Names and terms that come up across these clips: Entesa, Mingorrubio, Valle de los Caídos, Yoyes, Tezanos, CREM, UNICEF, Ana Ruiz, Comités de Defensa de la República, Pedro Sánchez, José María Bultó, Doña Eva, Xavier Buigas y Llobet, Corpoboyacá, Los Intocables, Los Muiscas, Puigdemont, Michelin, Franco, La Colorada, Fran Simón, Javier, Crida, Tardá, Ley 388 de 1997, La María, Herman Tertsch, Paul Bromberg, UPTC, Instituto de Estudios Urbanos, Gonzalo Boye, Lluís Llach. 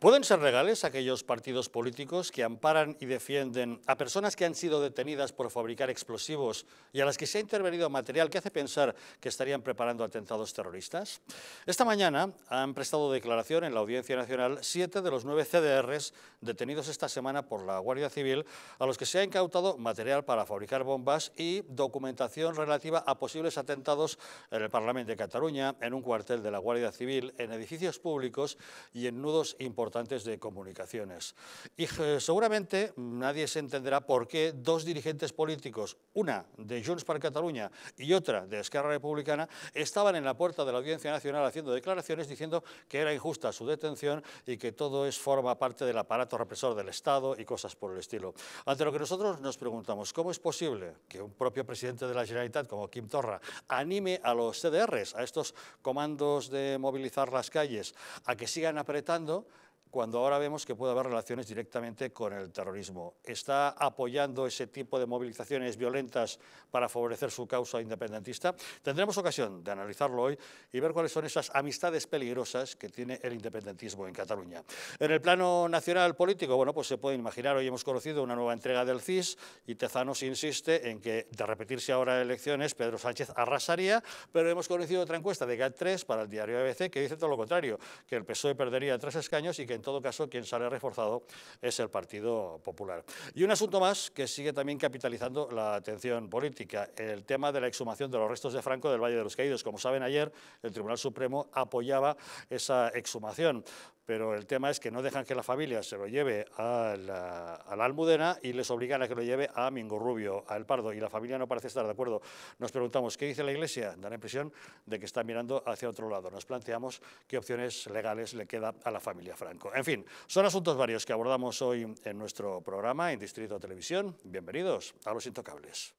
¿Pueden ser legales aquellos partidos políticos que amparan y defienden a personas que han sido detenidas por fabricar explosivos y a las que se ha intervenido material que hace pensar que estarían preparando atentados terroristas? Esta mañana han prestado declaración en la Audiencia Nacional 7 de los 9 CDRs detenidos esta semana por la Guardia Civil, a los que se ha incautado material para fabricar bombas y documentación relativa a posibles atentados en el Parlamento de Cataluña, en un cuartel de la Guardia Civil, en edificios públicos y en nudos importantes de comunicaciones. Y seguramente nadie se entenderá por qué dos dirigentes políticos, una de Junts per Catalunya y otra de Esquerra Republicana, estaban en la puerta de la Audiencia Nacional haciendo declaraciones diciendo que era injusta su detención y que todo es forma parte del aparato represor del Estado y cosas por el estilo. Ante lo que nosotros nos preguntamos, ¿cómo es posible que un propio presidente de la Generalitat como Quim Torra anime a los CDRs, a estos comandos de movilizar las calles, a que sigan apretando cuando ahora vemos que puede haber relaciones directamente con el terrorismo? ¿Está apoyando ese tipo de movilizaciones violentas para favorecer su causa independentista? Tendremos ocasión de analizarlo hoy y ver cuáles son esas amistades peligrosas que tiene el independentismo en Cataluña. En el plano nacional político, bueno, pues se puede imaginar, hoy hemos conocido una nueva entrega del CIS y Tezanos insiste en que, de repetirse ahora elecciones, Pedro Sánchez arrasaría, pero hemos conocido otra encuesta de GAD3 para el diario ABC que dice todo lo contrario, que el PSOE perdería 3 escaños y que en todo caso quien sale reforzado es el Partido Popular. Y un asunto más que sigue también capitalizando la atención política, el tema de la exhumación de los restos de Franco del Valle de los Caídos. Como saben, ayer el Tribunal Supremo apoyaba esa exhumación, pero el tema es que no dejan que la familia se lo lleve a la Almudena y les obligan a que lo lleve a Mingorrubio, a El Pardo, y la familia no parece estar de acuerdo. Nos preguntamos, ¿qué dice la Iglesia? Da la impresión de que está mirando hacia otro lado. Nos planteamos qué opciones legales le queda a la familia Franco. En fin, son asuntos varios que abordamos hoy en nuestro programa en Distrito Televisión. Bienvenidos a Los Intocables.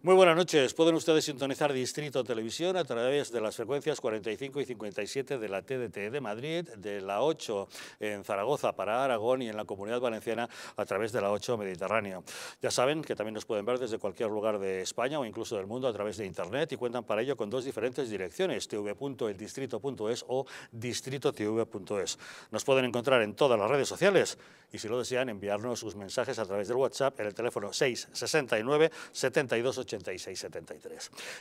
Muy buenas noches. Pueden ustedes sintonizar Distrito Televisión a través de las frecuencias 45 y 57 de la TDT de Madrid, de la 8 en Zaragoza para Aragón y en la Comunidad Valenciana a través de la 8 Mediterráneo. Ya saben que también nos pueden ver desde cualquier lugar de España o incluso del mundo a través de Internet y cuentan para ello con dos diferentes direcciones, tv.eldistrito.es o distritotv.es. Nos pueden encontrar en todas las redes sociales y, si lo desean, enviarnos sus mensajes a través del WhatsApp en el teléfono 669 72 80.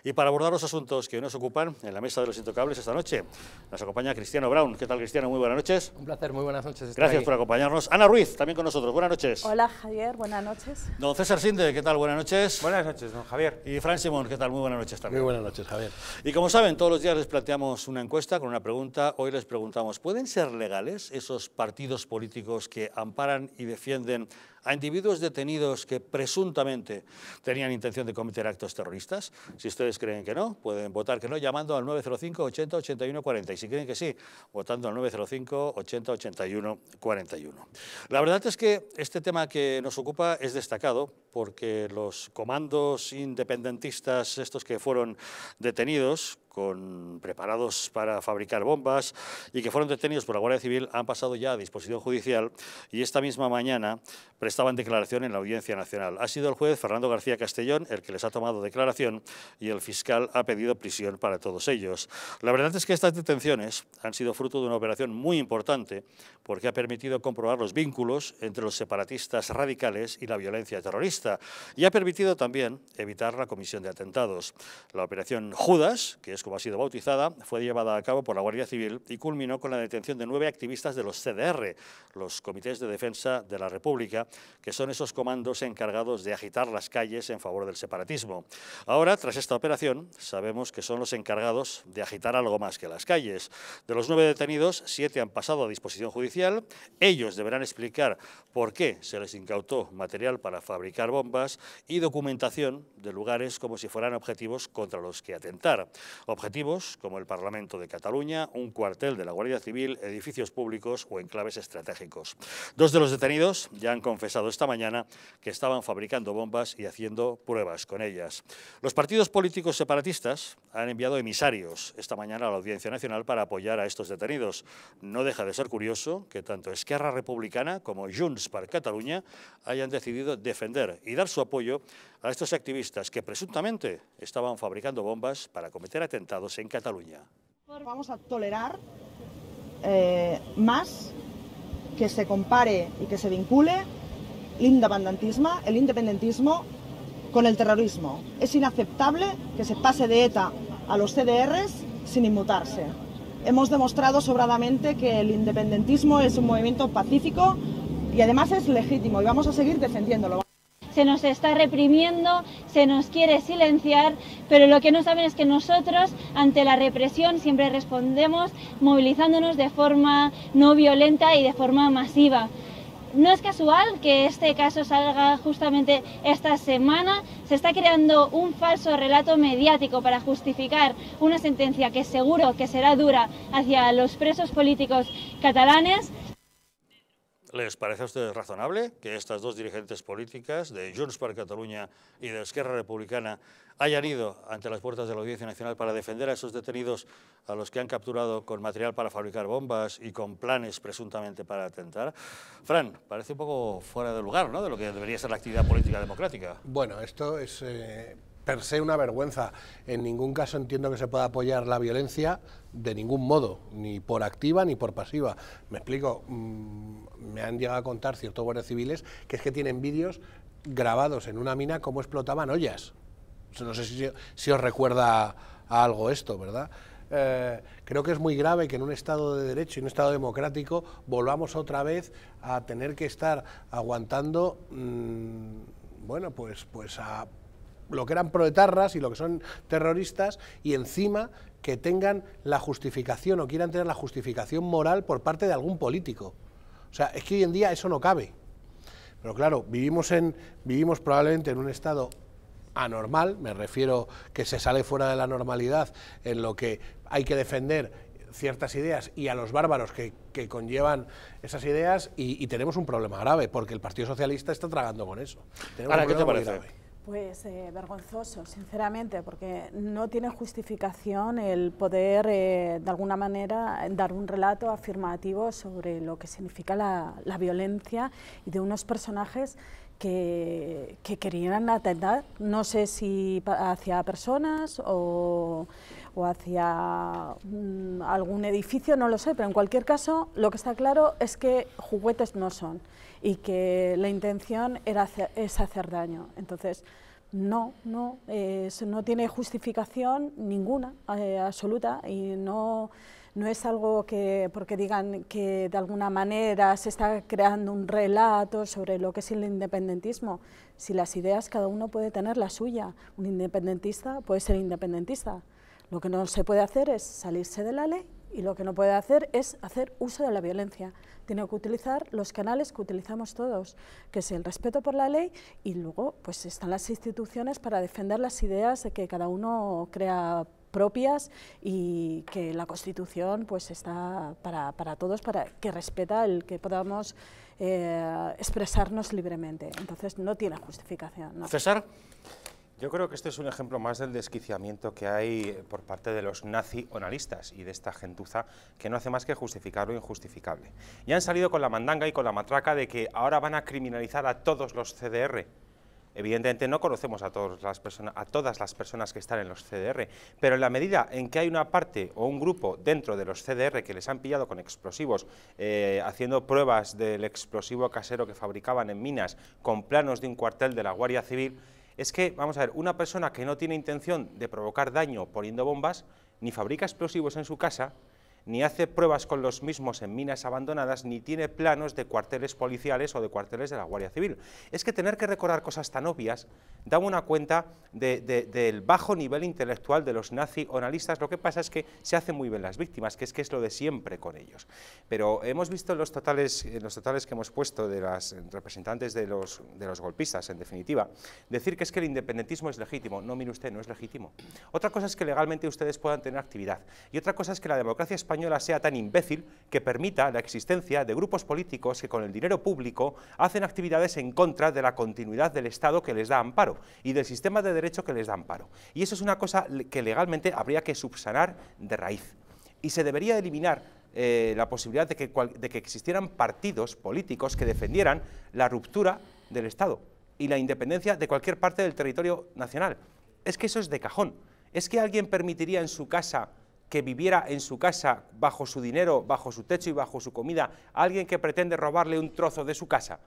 Y para abordar los asuntos que hoy nos ocupan en la mesa de Los Intocables esta noche, nos acompaña Cristiano Brown. ¿Qué tal, Cristiano? Muy buenas noches. Un placer, muy buenas noches. Gracias por acompañarnos. Ana Ruiz, también con nosotros. Buenas noches. Hola, Javier. Buenas noches. Don César Sinde, ¿qué tal? Buenas noches. Buenas noches, don Javier. Y Fran Simón, ¿qué tal? Muy buenas noches también. Muy buenas noches, Javier. Y como saben, todos los días les planteamos una encuesta con una pregunta. Hoy les preguntamos, ¿pueden ser legales esos partidos políticos que amparan y defienden a individuos detenidos que presuntamente tenían intención de cometer actos terroristas? Si ustedes creen que no, pueden votar que no llamando al 905 80 81 40. Y si creen que sí, votando al 905 80 81 41. La verdad es que este tema que nos ocupa es destacado porque los comandos independentistas, estos que fueron detenidos, preparados para fabricar bombas y que fueron detenidos por la Guardia Civil, han pasado ya a disposición judicial y esta misma mañana prestaban declaración en la Audiencia Nacional. Ha sido el juez Fernando García Castellón el que les ha tomado declaración y el fiscal ha pedido prisión para todos ellos. La verdad es que estas detenciones han sido fruto de una operación muy importante porque ha permitido comprobar los vínculos entre los separatistas radicales y la violencia terrorista y ha permitido también evitar la comisión de atentados. La operación Judas, que es como ha sido bautizada, fue llevada a cabo por la Guardia Civil y culminó con la detención de 9 activistas de los CDR, los Comités de Defensa de la República, que son esos comandos encargados de agitar las calles en favor del separatismo. Ahora, tras esta operación, sabemos que son los encargados de agitar algo más que las calles. De los 9 detenidos, 7 han pasado a disposición judicial. Ellos deberán explicar por qué se les incautó material para fabricar bombas lanzabombas y documentación de lugares como si fueran objetivos contra los que atentar. Objetivos como el Parlamento de Cataluña, un cuartel de la Guardia Civil, edificios públicos o enclaves estratégicos. Dos de los detenidos ya han confesado esta mañana que estaban fabricando bombas y haciendo pruebas con ellas. Los partidos políticos separatistas han enviado emisarios esta mañana a la Audiencia Nacional para apoyar a estos detenidos. No deja de ser curioso que tanto Esquerra Republicana como Junts per Catalunya hayan decidido defender y dar su apoyo a estos activistas que presuntamente estaban fabricando bombas para cometer atentados en Cataluña. Vamos a tolerar más que se compare y que se vincule el independentismo con el terrorismo. Es inaceptable que se pase de ETA a los CDRs sin inmutarse. Hemos demostrado sobradamente que el independentismo es un movimiento pacífico y además es legítimo y vamos a seguir defendiéndolo. Se nos está reprimiendo, se nos quiere silenciar, pero lo que no saben es que nosotros ante la represión siempre respondemos movilizándonos de forma no violenta y de forma masiva. No es casual que este caso salga justamente esta semana. Se está creando un falso relato mediático para justificar una sentencia que seguro que será dura hacia los presos políticos catalanes. ¿Les parece a ustedes razonable que estas dos dirigentes políticas de Junts per Catalunya y de Esquerra Republicana hayan ido ante las puertas de la Audiencia Nacional para defender a esos detenidos a los que han capturado con material para fabricar bombas y con planes presuntamente para atentar? Fran, parece un poco fuera de lugar, ¿no?, de lo que debería ser la actividad política democrática. Bueno, esto es per se una vergüenza. En ningún caso entiendo que se pueda apoyar la violencia, de ningún modo, ni por activa ni por pasiva. Me explico, me han llegado a contar ciertos guardias civiles que es que tienen vídeos grabados en una mina cómo explotaban ollas. No sé si os recuerda a algo esto, ¿verdad? Creo que es muy grave que en un Estado de Derecho y un Estado democrático volvamos otra vez a tener que estar aguantando, bueno, pues a lo que eran proetarras y lo que son terroristas, y encima que tengan la justificación o quieran tener la justificación moral por parte de algún político. O sea, es que hoy en día eso no cabe. Pero claro, vivimos probablemente en un estado anormal, me refiero que se sale fuera de la normalidad, en lo que hay que defender ciertas ideas y a los bárbaros que conllevan esas ideas, y tenemos un problema grave, porque el Partido Socialista está tragando con eso. Ahora, ¿qué te parece? Pues vergonzoso, sinceramente, porque no tiene justificación el poder, de alguna manera, dar un relato afirmativo sobre lo que significa la violencia y de unos personajes que querían atentar, no sé si hacia personas o hacia algún edificio, no lo sé, pero en cualquier caso lo que está claro es que juguetes no son y que la intención es hacer daño. Entonces, no tiene justificación ninguna, absoluta, y no es algo que, porque digan que de alguna manera se está creando un relato sobre lo que es el independentismo. Si las ideas cada uno puede tener la suya, un independentista puede ser independentista. Lo que no se puede hacer es salirse de la ley y lo que no puede hacer es hacer uso de la violencia. Tiene que utilizar los canales que utilizamos todos, que es el respeto por la ley, y luego pues están las instituciones para defender las ideas de que cada uno crea propias y que la Constitución pues está para todos, para que respeta el que podamos expresarnos libremente. Entonces no tiene justificación, ¿no? César. Yo creo que este es un ejemplo más del desquiciamiento que hay por parte de los nacionalistas y de esta gentuza que no hace más que justificar lo injustificable. Y han salido con la mandanga y con la matraca de que ahora van a criminalizar a todos los CDR. Evidentemente no conocemos a todas las personas que están en los CDR, pero en la medida en que hay una parte o un grupo dentro de los CDR que les han pillado con explosivos, haciendo pruebas del explosivo casero que fabricaban en minas, con planos de un cuartel de la Guardia Civil, es que, vamos a ver, una persona que no tiene intención de provocar daño poniendo bombas, ni fabrica explosivos en su casa, ni hace pruebas con los mismos en minas abandonadas, ni tiene planos de cuarteles policiales o de cuarteles de la Guardia Civil. Es que tener que recordar cosas tan obvias da una cuenta del bajo nivel intelectual de los nazi-onalistas. Lo que pasa es que se hacen muy bien las víctimas, que es lo de siempre con ellos. Pero hemos visto los totales que hemos puesto de las representantes de los golpistas, en definitiva, decir que es que el independentismo es legítimo. No, mire usted, no es legítimo. Otra cosa es que legalmente ustedes puedan tener actividad. Y otra cosa es que la democracia española sea tan imbécil que permita la existencia de grupos políticos que con el dinero público hacen actividades en contra de la continuidad del Estado que les da amparo y del sistema de derecho que les da amparo. Y eso es una cosa que legalmente habría que subsanar de raíz. Y se debería eliminar la posibilidad de que existieran partidos políticos que defendieran la ruptura del Estado y la independencia de cualquier parte del territorio nacional. Es que eso es de cajón. Es que alguien permitiría en su casa, que viviera en su casa, bajo su dinero, bajo su techo y bajo su comida, a alguien que pretende robarle un trozo de su casa.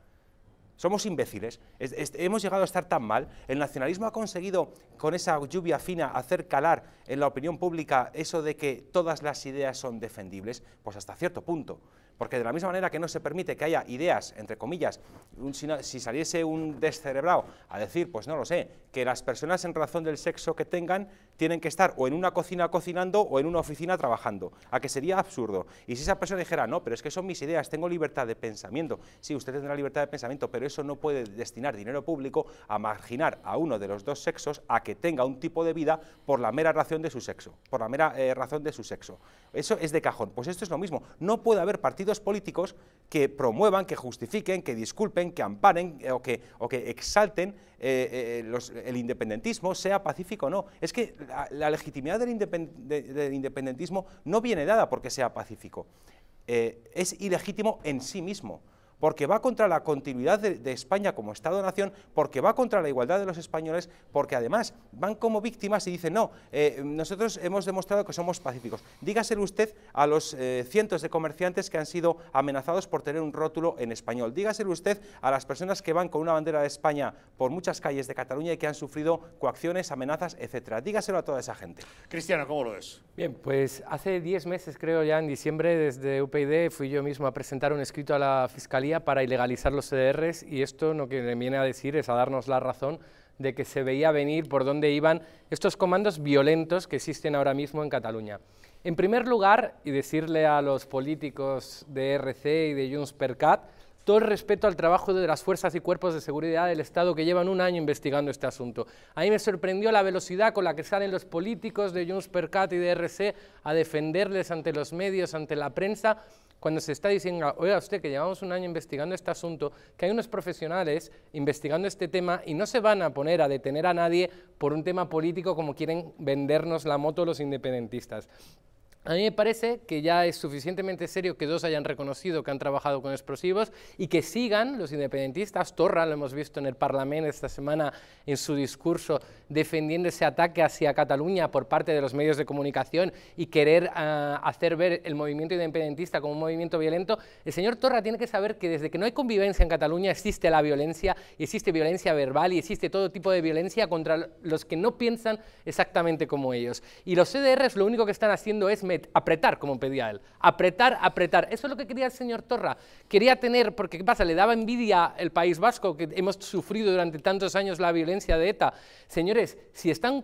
Somos imbéciles, hemos llegado a estar tan mal. El nacionalismo ha conseguido, con esa lluvia fina, hacer calar en la opinión pública eso de que todas las ideas son defendibles, pues hasta cierto punto. Porque de la misma manera que no se permite que haya ideas, entre comillas, si saliese un descerebrado a decir, pues no lo sé, que las personas en razón del sexo que tengan tienen que estar o en una cocina cocinando o en una oficina trabajando, a que sería absurdo. Y si esa persona dijera, no, pero es que son mis ideas, tengo libertad de pensamiento. Sí, usted tendrá libertad de pensamiento, pero eso no puede destinar dinero público a marginar a uno de los dos sexos a que tenga un tipo de vida por la mera razón de su sexo, por la mera razón de su sexo. Eso es de cajón. Pues esto es lo mismo. No puede haber partidos políticos que promuevan, que justifiquen, que disculpen, que amparen o que exalten el independentismo, sea pacífico o no. Es que la legitimidad del independentismo no viene dada porque sea pacífico. Es ilegítimo en sí mismo, porque va contra la continuidad de España como Estado-Nación, porque va contra la igualdad de los españoles, porque además van como víctimas y dicen, no, nosotros hemos demostrado que somos pacíficos. Dígaselo usted a los cientos de comerciantes que han sido amenazados por tener un rótulo en español. Dígaselo usted a las personas que van con una bandera de España por muchas calles de Cataluña y que han sufrido coacciones, amenazas, etcétera. Dígaselo a toda esa gente. Cristiano, ¿cómo lo ves? Bien, pues hace 10 meses, creo ya, en diciembre, desde UPyD fui yo mismo a presentar un escrito a la Fiscalía para ilegalizar los CDRs, y esto lo que viene a decir es a darnos la razón de que se veía venir por dónde iban estos comandos violentos que existen ahora mismo en Cataluña. En primer lugar, y decirle a los políticos de RC y de Junts per Cat, todo el respeto al trabajo de las fuerzas y cuerpos de seguridad del Estado que llevan un año investigando este asunto. A mí me sorprendió la velocidad con la que salen los políticos de Junts per Cat y de RC a defenderles ante los medios, ante la prensa, cuando se está diciendo, oiga usted, que llevamos un año investigando este asunto, que hay unos profesionales investigando este tema y no se van a poner a detener a nadie por un tema político como quieren vendernos la moto los independentistas. A mí me parece que ya es suficientemente serio que dos hayan reconocido que han trabajado con explosivos y que sigan los independentistas. Torra, lo hemos visto en el Parlamento esta semana en su discurso, defendiendo ese ataque hacia Cataluña por parte de los medios de comunicación y querer hacer ver el movimiento independentista como un movimiento violento. El señor Torra tiene que saber que desde que no hay convivencia en Cataluña existe la violencia, existe violencia verbal y existe todo tipo de violencia contra los que no piensan exactamente como ellos. Y los CDRs lo único que están haciendo es apretar, como pedía él, apretar, apretar. Eso es lo que quería el señor Torra. Quería tener, porque ¿qué pasa? Le daba envidia el País Vasco, que hemos sufrido durante tantos años la violencia de ETA. Señores, si están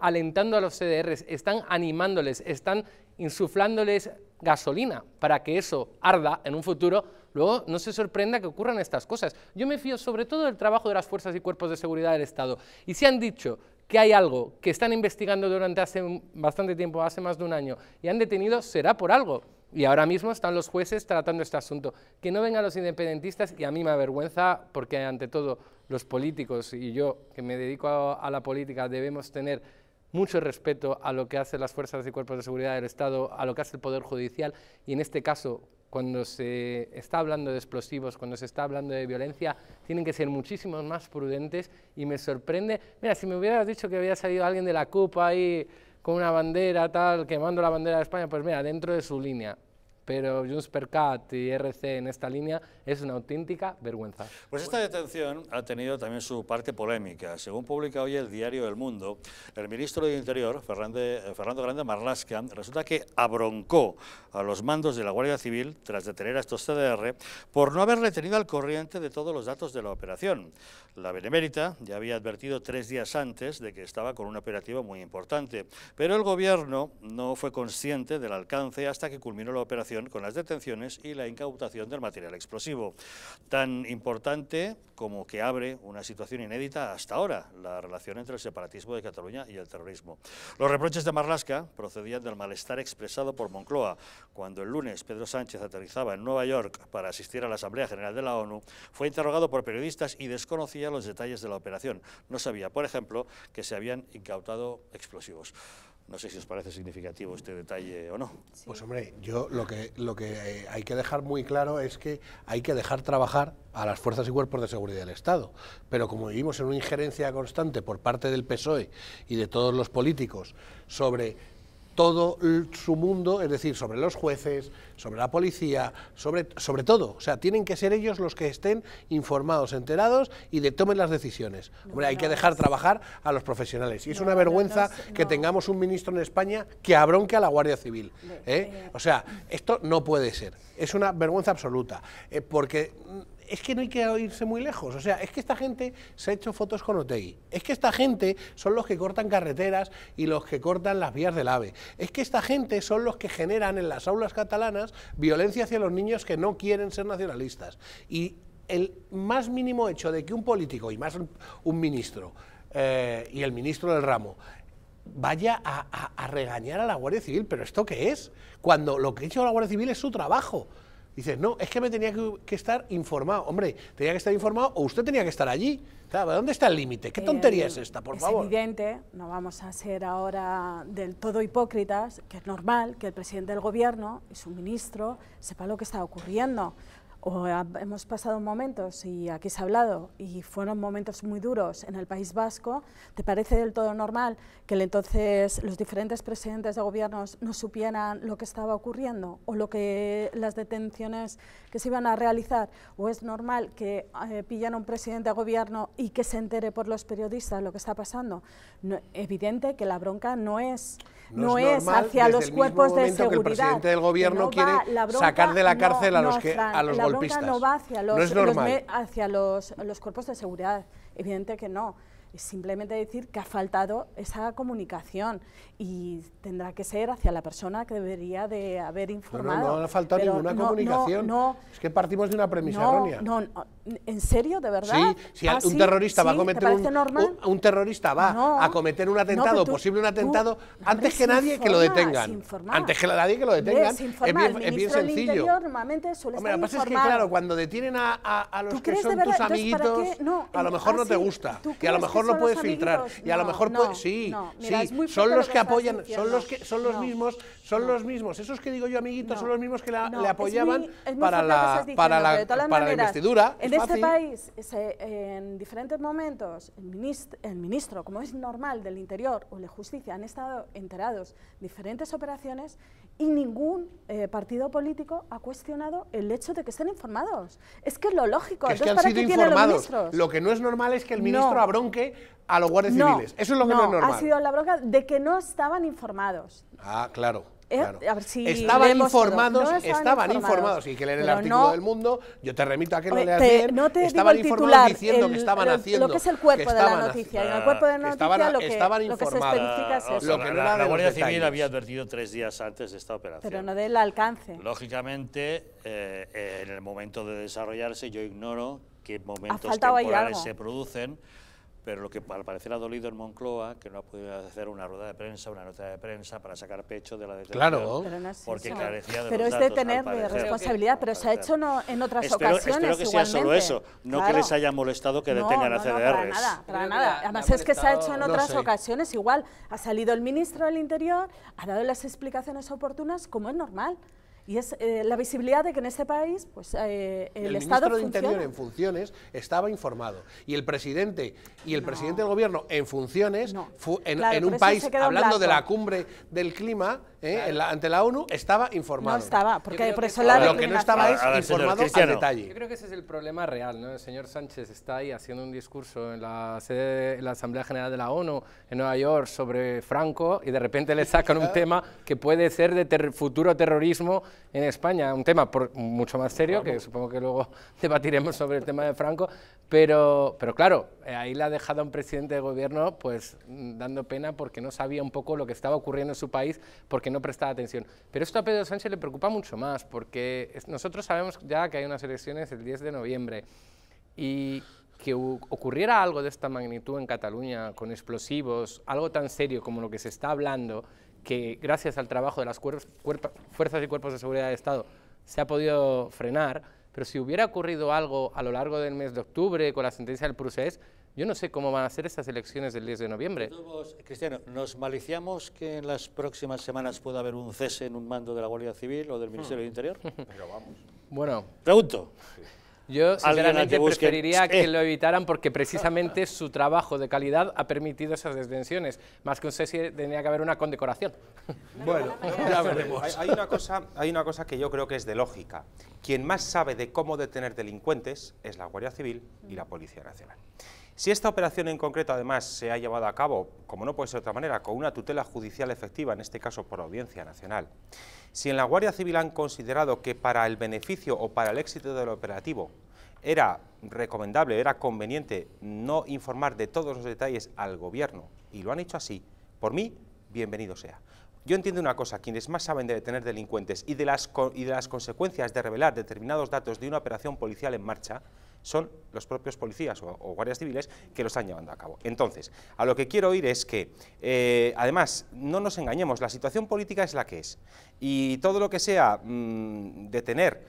alentando a los CDRs, están animándoles, están insuflándoles gasolina para que eso arda en un futuro, luego no se sorprenda que ocurran estas cosas. Yo me fío sobre todo del trabajo de las fuerzas y cuerpos de seguridad del Estado. Y se han dicho que hay algo que están investigando durante hace bastante tiempo, hace más de un año, y han detenido, será por algo. Y ahora mismo están los jueces tratando este asunto. Que no vengan los independentistas, y a mí me avergüenza porque ante todo los políticos y yo, que me dedico a la política, debemos tener mucho respeto a lo que hacen las fuerzas y cuerpos de seguridad del Estado, a lo que hace el Poder Judicial, y en este caso, cuando se está hablando de explosivos, cuando se está hablando de violencia, tienen que ser muchísimo más prudentes, y me sorprende. Mira, si me hubieras dicho que había salido alguien de la CUP ahí con una bandera, tal, quemando la bandera de España, pues mira, dentro de su línea. pero Junts per Cat y RC en esta línea es una auténtica vergüenza. Pues esta detención ha tenido también su parte polémica. Según publica hoy el diario El Mundo, el ministro de Interior, Fernando Grande Marlasca, resulta que abroncó a los mandos de la Guardia Civil tras detener a estos CDR por no haberle tenido al corriente de todos los datos de la operación. La Benemérita ya había advertido 3 días antes de que estaba con un operativo muy importante, pero el gobierno no fue consciente del alcance hasta que culminó la operación con las detenciones y la incautación del material explosivo. Tan importante como que abre una situación inédita hasta ahora, la relación entre el separatismo de Cataluña y el terrorismo. Los reproches de Marlasca procedían del malestar expresado por Moncloa. Cuando el lunes Pedro Sánchez aterrizaba en Nueva York para asistir a la Asamblea General de la ONU, fue interrogado por periodistas y desconocía los detalles de la operación. No sabía, por ejemplo, que se habían incautado explosivos. No sé si os parece significativo este detalle o no. Sí. Pues hombre, yo lo que hay que dejar muy claro es que hay que dejar trabajar a las fuerzas y cuerpos de seguridad del Estado. Pero como vivimos en una injerencia constante por parte del PSOE y de todos los políticos sobre todo su mundo, es decir, sobre los jueces, sobre la policía, sobre todo. O sea, tienen que ser ellos los que estén informados, enterados y tomen las decisiones. No, hombre, hay que dejar trabajar a los profesionales. Y es una vergüenza que tengamos un ministro en España que abronque a la Guardia Civil. O sea, esto no puede ser. Es una vergüenza absoluta. Porque es que no hay que irse muy lejos, o sea, es que esta gente se ha hecho fotos con Otegi, es que esta gente son los que cortan carreteras y los que cortan las vías del AVE, es que esta gente son los que generan en las aulas catalanas violencia hacia los niños que no quieren ser nacionalistas. Y el más mínimo hecho de que un político, y más un ministro, y el ministro del ramo, vaya a regañar a la Guardia Civil, ¿pero esto qué es? Cuando lo que ha hecho la Guardia Civil es su trabajo. Dices, no, es que me tenía que estar informado. Hombre, tenía que estar informado o usted tenía que estar allí. Claro, ¿dónde está el límite? ¿Qué tontería es esta, por favor? Es evidente, no vamos a ser ahora del todo hipócritas, que es normal que el presidente del gobierno y su ministro sepa lo que está ocurriendo. Hemos pasado momentos, y aquí se ha hablado, y fueron momentos muy duros en el País Vasco. ¿Te parece del todo normal que entonces los diferentes presidentes de gobiernos no supieran lo que estaba ocurriendo o lo que las detenciones que se iban a realizar? ¿O es normal que pillan a un presidente de gobierno y que se entere por los periodistas lo que está pasando? No, evidente que la bronca no es hacia los cuerpos de seguridad. Que el presidente del gobierno quiere sacar de la cárcel a los golpes. La bronca no va hacia los cuerpos de seguridad, evidente que no. Es simplemente decir que ha faltado esa comunicación y tendrá que ser hacia la persona que debería de haber informado. No, no, no ha faltado ninguna comunicación. Es que partimos de una premisa errónea. ¿En serio, de verdad? Sí, un terrorista va a cometer un atentado, posible atentado, antes que nadie que lo detengan. Antes que nadie que lo detengan. Es bien sencillo. Normalmente suele estar informado. Lo que pasa es que, claro, cuando detienen a los que son tus amiguitos, a lo mejor no te gusta. Y a lo mejor lo puedes filtrar. Y a lo mejor son los que apoyan, son los mismos. Esos que digo yo, amiguitos, son los mismos que le apoyaban para la investidura. En este país, en diferentes momentos, el ministro, como es normal, del Interior o de Justicia, han estado enterados de diferentes operaciones y ningún partido político ha cuestionado el hecho de que estén informados. Es que es lo lógico. Es que han sido informados. Lo que no es normal es que el ministro abronque a los guardias civiles. Eso es lo que no es normal. Ha sido la bronca de que no estaban informados. Ah, claro. A ver, si estaban informados, y que leen el artículo del Mundo, yo te remito a que lo leas bien, no te estaban informados diciendo que estaban haciendo lo que es el cuerpo de la noticia, y en el cuerpo de la noticia lo que se especifica es eso. La Guardia Civil había advertido 3 días antes de esta operación. Pero no del alcance. Lógicamente, en el momento de desarrollarse, yo ignoro qué momentos temporales se producen, pero lo que al parecer ha dolido en Moncloa, que no ha podido hacer una rueda de prensa, una nota de prensa para sacar pecho de la detención. Claro, porque carecía de los datos. Pero es detener de responsabilidad, pero se ha hecho en otras ocasiones. Espero que sea solo eso, no que les haya molestado que detengan a CDRs. No, para nada, para nada. Además es que se ha hecho en otras ocasiones, igual. Ha salido el ministro del Interior, ha dado las explicaciones oportunas, como es normal. Y es la visibilidad de que en este país el Estado funciona. El ministro de Interior en funciones estaba informado. Y el presidente del gobierno en funciones, en un país, hablando de la cumbre del clima, claro. Ante la ONU estaba informado. No estaba, porque por eso la lo que no estaba es informado al detalle. Yo creo que ese es el problema real, ¿no? El señor Sánchez está ahí haciendo un discurso en la sede de la Asamblea General de la ONU en Nueva York sobre Franco y de repente le sacan un tema que puede ser de futuro terrorismo en España, un tema mucho más serio, que supongo que luego debatiremos sobre el tema de Franco, pero claro, ahí la ha dejado un presidente de gobierno pues dando pena porque no sabía un poco lo que estaba ocurriendo en su país, porque no prestaba atención. Pero esto a Pedro Sánchez le preocupa mucho más, porque nosotros sabemos ya que hay unas elecciones el 10 de noviembre y que ocurriera algo de esta magnitud en Cataluña, con explosivos, algo tan serio como lo que se está hablando, que gracias al trabajo de las fuerzas y cuerpos de seguridad del Estado se ha podido frenar, pero si hubiera ocurrido algo a lo largo del mes de octubre con la sentencia del procés, yo no sé cómo van a ser estas elecciones del 10 de noviembre. Cristiano, ¿nos maliciamos que en las próximas semanas pueda haber un cese en un mando de la Guardia Civil o del Ministerio del Interior? Pero vamos. Bueno. Pregunto. Sí. Yo sinceramente preferiría que lo evitaran porque precisamente su trabajo de calidad ha permitido esas detenciones. Más que un cese tenía que haber una condecoración. Bueno, ya veremos. Hay una cosa que yo creo que es de lógica. Quien más sabe de cómo detener delincuentes es la Guardia Civil y la Policía Nacional. Si esta operación en concreto además se ha llevado a cabo, como no puede ser de otra manera, con una tutela judicial efectiva, en este caso por Audiencia Nacional, si en la Guardia Civil han considerado que para el beneficio o para el éxito del operativo era recomendable, era conveniente no informar de todos los detalles al gobierno, y lo han hecho así, por mí, bienvenido sea. Yo entiendo una cosa, quienes más saben de detener delincuentes y de las consecuencias de revelar determinados datos de una operación policial en marcha son los propios policías o guardias civiles que lo están llevando a cabo. Entonces, a lo que quiero ir es que, además, no nos engañemos, la situación política es la que es. Y todo lo que sea detener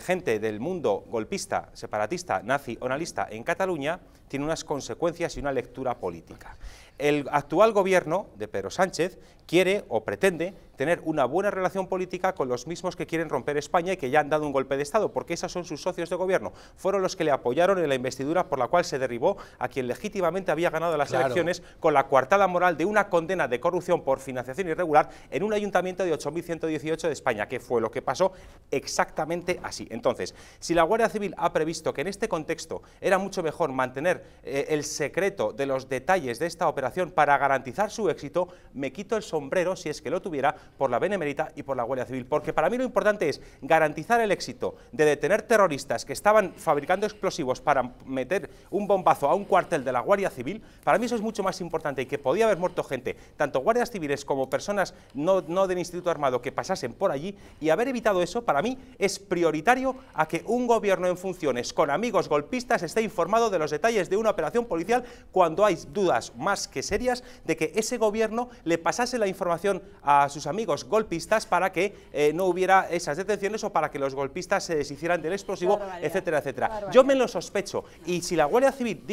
gente del mundo golpista, separatista, nazi o analista en Cataluña tiene unas consecuencias y una lectura política. El actual gobierno de Pedro Sánchez quiere o pretende tener una buena relación política con los mismos que quieren romper España y que ya han dado un golpe de Estado, porque esos son sus socios de gobierno. Fueron los que le apoyaron en la investidura por la cual se derribó a quien legítimamente había ganado las elecciones con la coartada moral de una condena de corrupción por financiación irregular en un ayuntamiento de 8.118 de España, que fue lo que pasó exactamente así. Entonces, si la Guardia Civil ha previsto que en este contexto era mucho mejor mantener el secreto de los detalles de esta operación, para garantizar su éxito, me quito el sombrero, si es que lo tuviera, por la Benemérita y por la Guardia Civil, porque para mí lo importante es garantizar el éxito de detener terroristas que estaban fabricando explosivos para meter un bombazo a un cuartel de la Guardia Civil. Para mí eso es mucho más importante, y que podía haber muerto gente, tanto guardias civiles como personas no del Instituto Armado que pasasen por allí, y haber evitado eso para mí es prioritario a que un gobierno en funciones con amigos golpistas esté informado de los detalles de una operación policial cuando hay dudas más que serias de que ese gobierno le pasase la información a sus amigos golpistas para que no hubiera esas detenciones o para que los golpistas se deshicieran del explosivo, etcétera, etcétera. Barbaridad. Yo me lo sospecho, y si la Guardia Civil,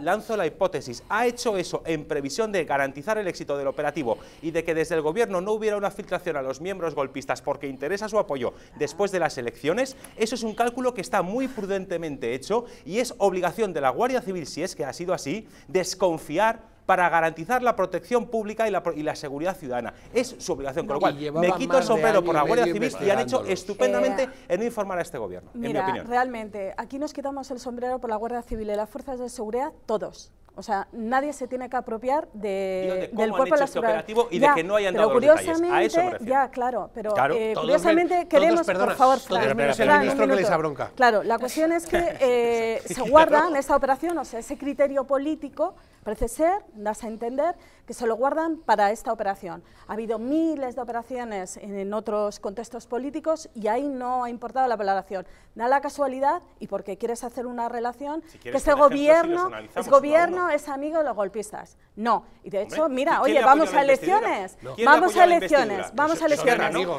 lanzo la hipótesis, ha hecho eso en previsión de garantizar el éxito del operativo y de que desde el gobierno no hubiera una filtración a los miembros golpistas porque interesa su apoyo después de las elecciones, eso es un cálculo que está muy prudentemente hecho y es obligación de la Guardia Civil, si es que ha sido así, desconfiar para garantizar la protección pública y la seguridad ciudadana. Es su obligación, con lo cual me quito el sombrero por la Guardia Civil, y han hecho estupendamente en no informar a este gobierno, mira, en mi opinión. Realmente, aquí nos quitamos el sombrero por la Guardia Civil y las fuerzas de seguridad, todos. O sea, nadie se tiene que apropiar del cuerpo de la seguridad. Y de que no hayan dado los detalles. A eso me refiero. Ya, claro, pero curiosamente queremos, por favor, Fran, el ministro que les abronca. Claro, la cuestión es que se guardan esta operación, o sea, ese criterio político, parece ser, das a entender, que se lo guardan para esta operación. Ha habido miles de operaciones en otros contextos políticos y ahí no ha importado la valoración. Da la casualidad, y porque quieres hacer una relación, si que este gobierno, es amigo de los golpistas. No, y de hecho, mira, oye, vamos a elecciones, vamos a elecciones.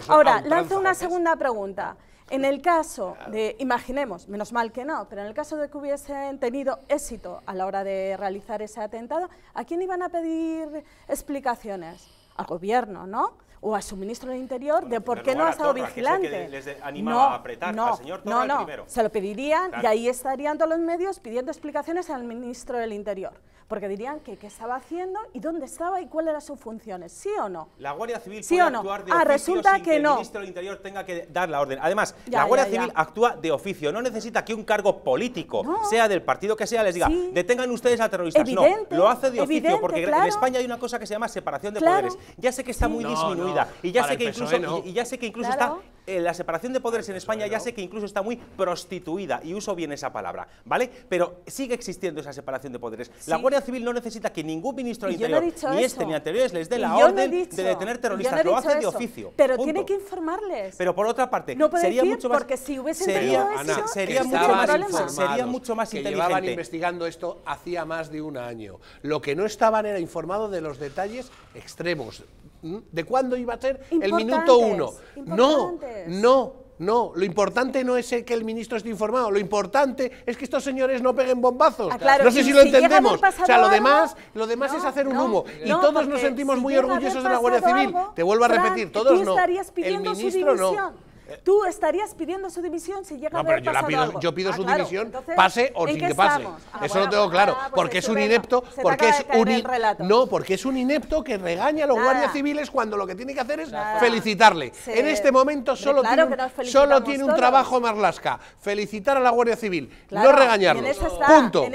Ahora, lanzo una segunda pregunta. En el caso de, imaginemos, menos mal que no, pero en el caso de que hubiesen tenido éxito a la hora de realizar ese atentado, ¿a quién iban a pedir explicaciones? Al gobierno, ¿no? O a su ministro del Interior, bueno, de por qué no ha estado vigilante. Que les animaba a apretar al señor Torra primero. Se lo pedirían y ahí estarían todos los medios pidiendo explicaciones al ministro del Interior. porque dirían qué estaba haciendo y dónde estaba y cuáles eran sus funciones, ¿sí o no? La Guardia Civil puede actuar de oficio sin que el ministro del Interior tenga que dar la orden. Además, la Guardia Civil actúa de oficio, no necesita que un cargo político, sea del partido que sea, les diga, detengan ustedes a terroristas. No, lo hace de oficio, porque en España hay una cosa que se llama separación de poderes. Ya sé que está muy disminuida y ya sé que incluso, está la separación de poderes en España, ya sé que incluso está muy prostituida, y uso bien esa palabra, ¿vale? Pero sigue existiendo esa separación de poderes. La Guardia Civil no necesita que ningún ministro del Interior, ni este ni anteriores, les dé la orden de detener terroristas. Lo hace de oficio. Pero tiene que informarles. Pero por otra parte, no sería mucho más, porque si hubiesen sería mucho más inteligente. Llevaban investigando esto hacía más de un año. Lo que no estaban era informados de los detalles extremos. ¿De cuándo iba a ser el minuto 1? No, no. No, lo importante no es que el ministro esté informado, lo importante es que estos señores no peguen bombazos. Claro, no sé si lo entendemos. O sea, lo demás es hacer un humo. Y todos nos sentimos muy orgullosos de la Guardia Civil. Te vuelvo a repetir, todos no. El ministro no. Tú estarías pidiendo su dimisión si llega a haber pasado algo. Yo pido su dimisión, entonces, pase o sin que pase. Eso lo tengo claro. Porque es un inepto. Porque es un inepto que regaña a los guardias civiles cuando lo que tiene que hacer es felicitarle. En este momento solo tiene un trabajo Marlasca: felicitar a la Guardia Civil, no regañarlos. Punto.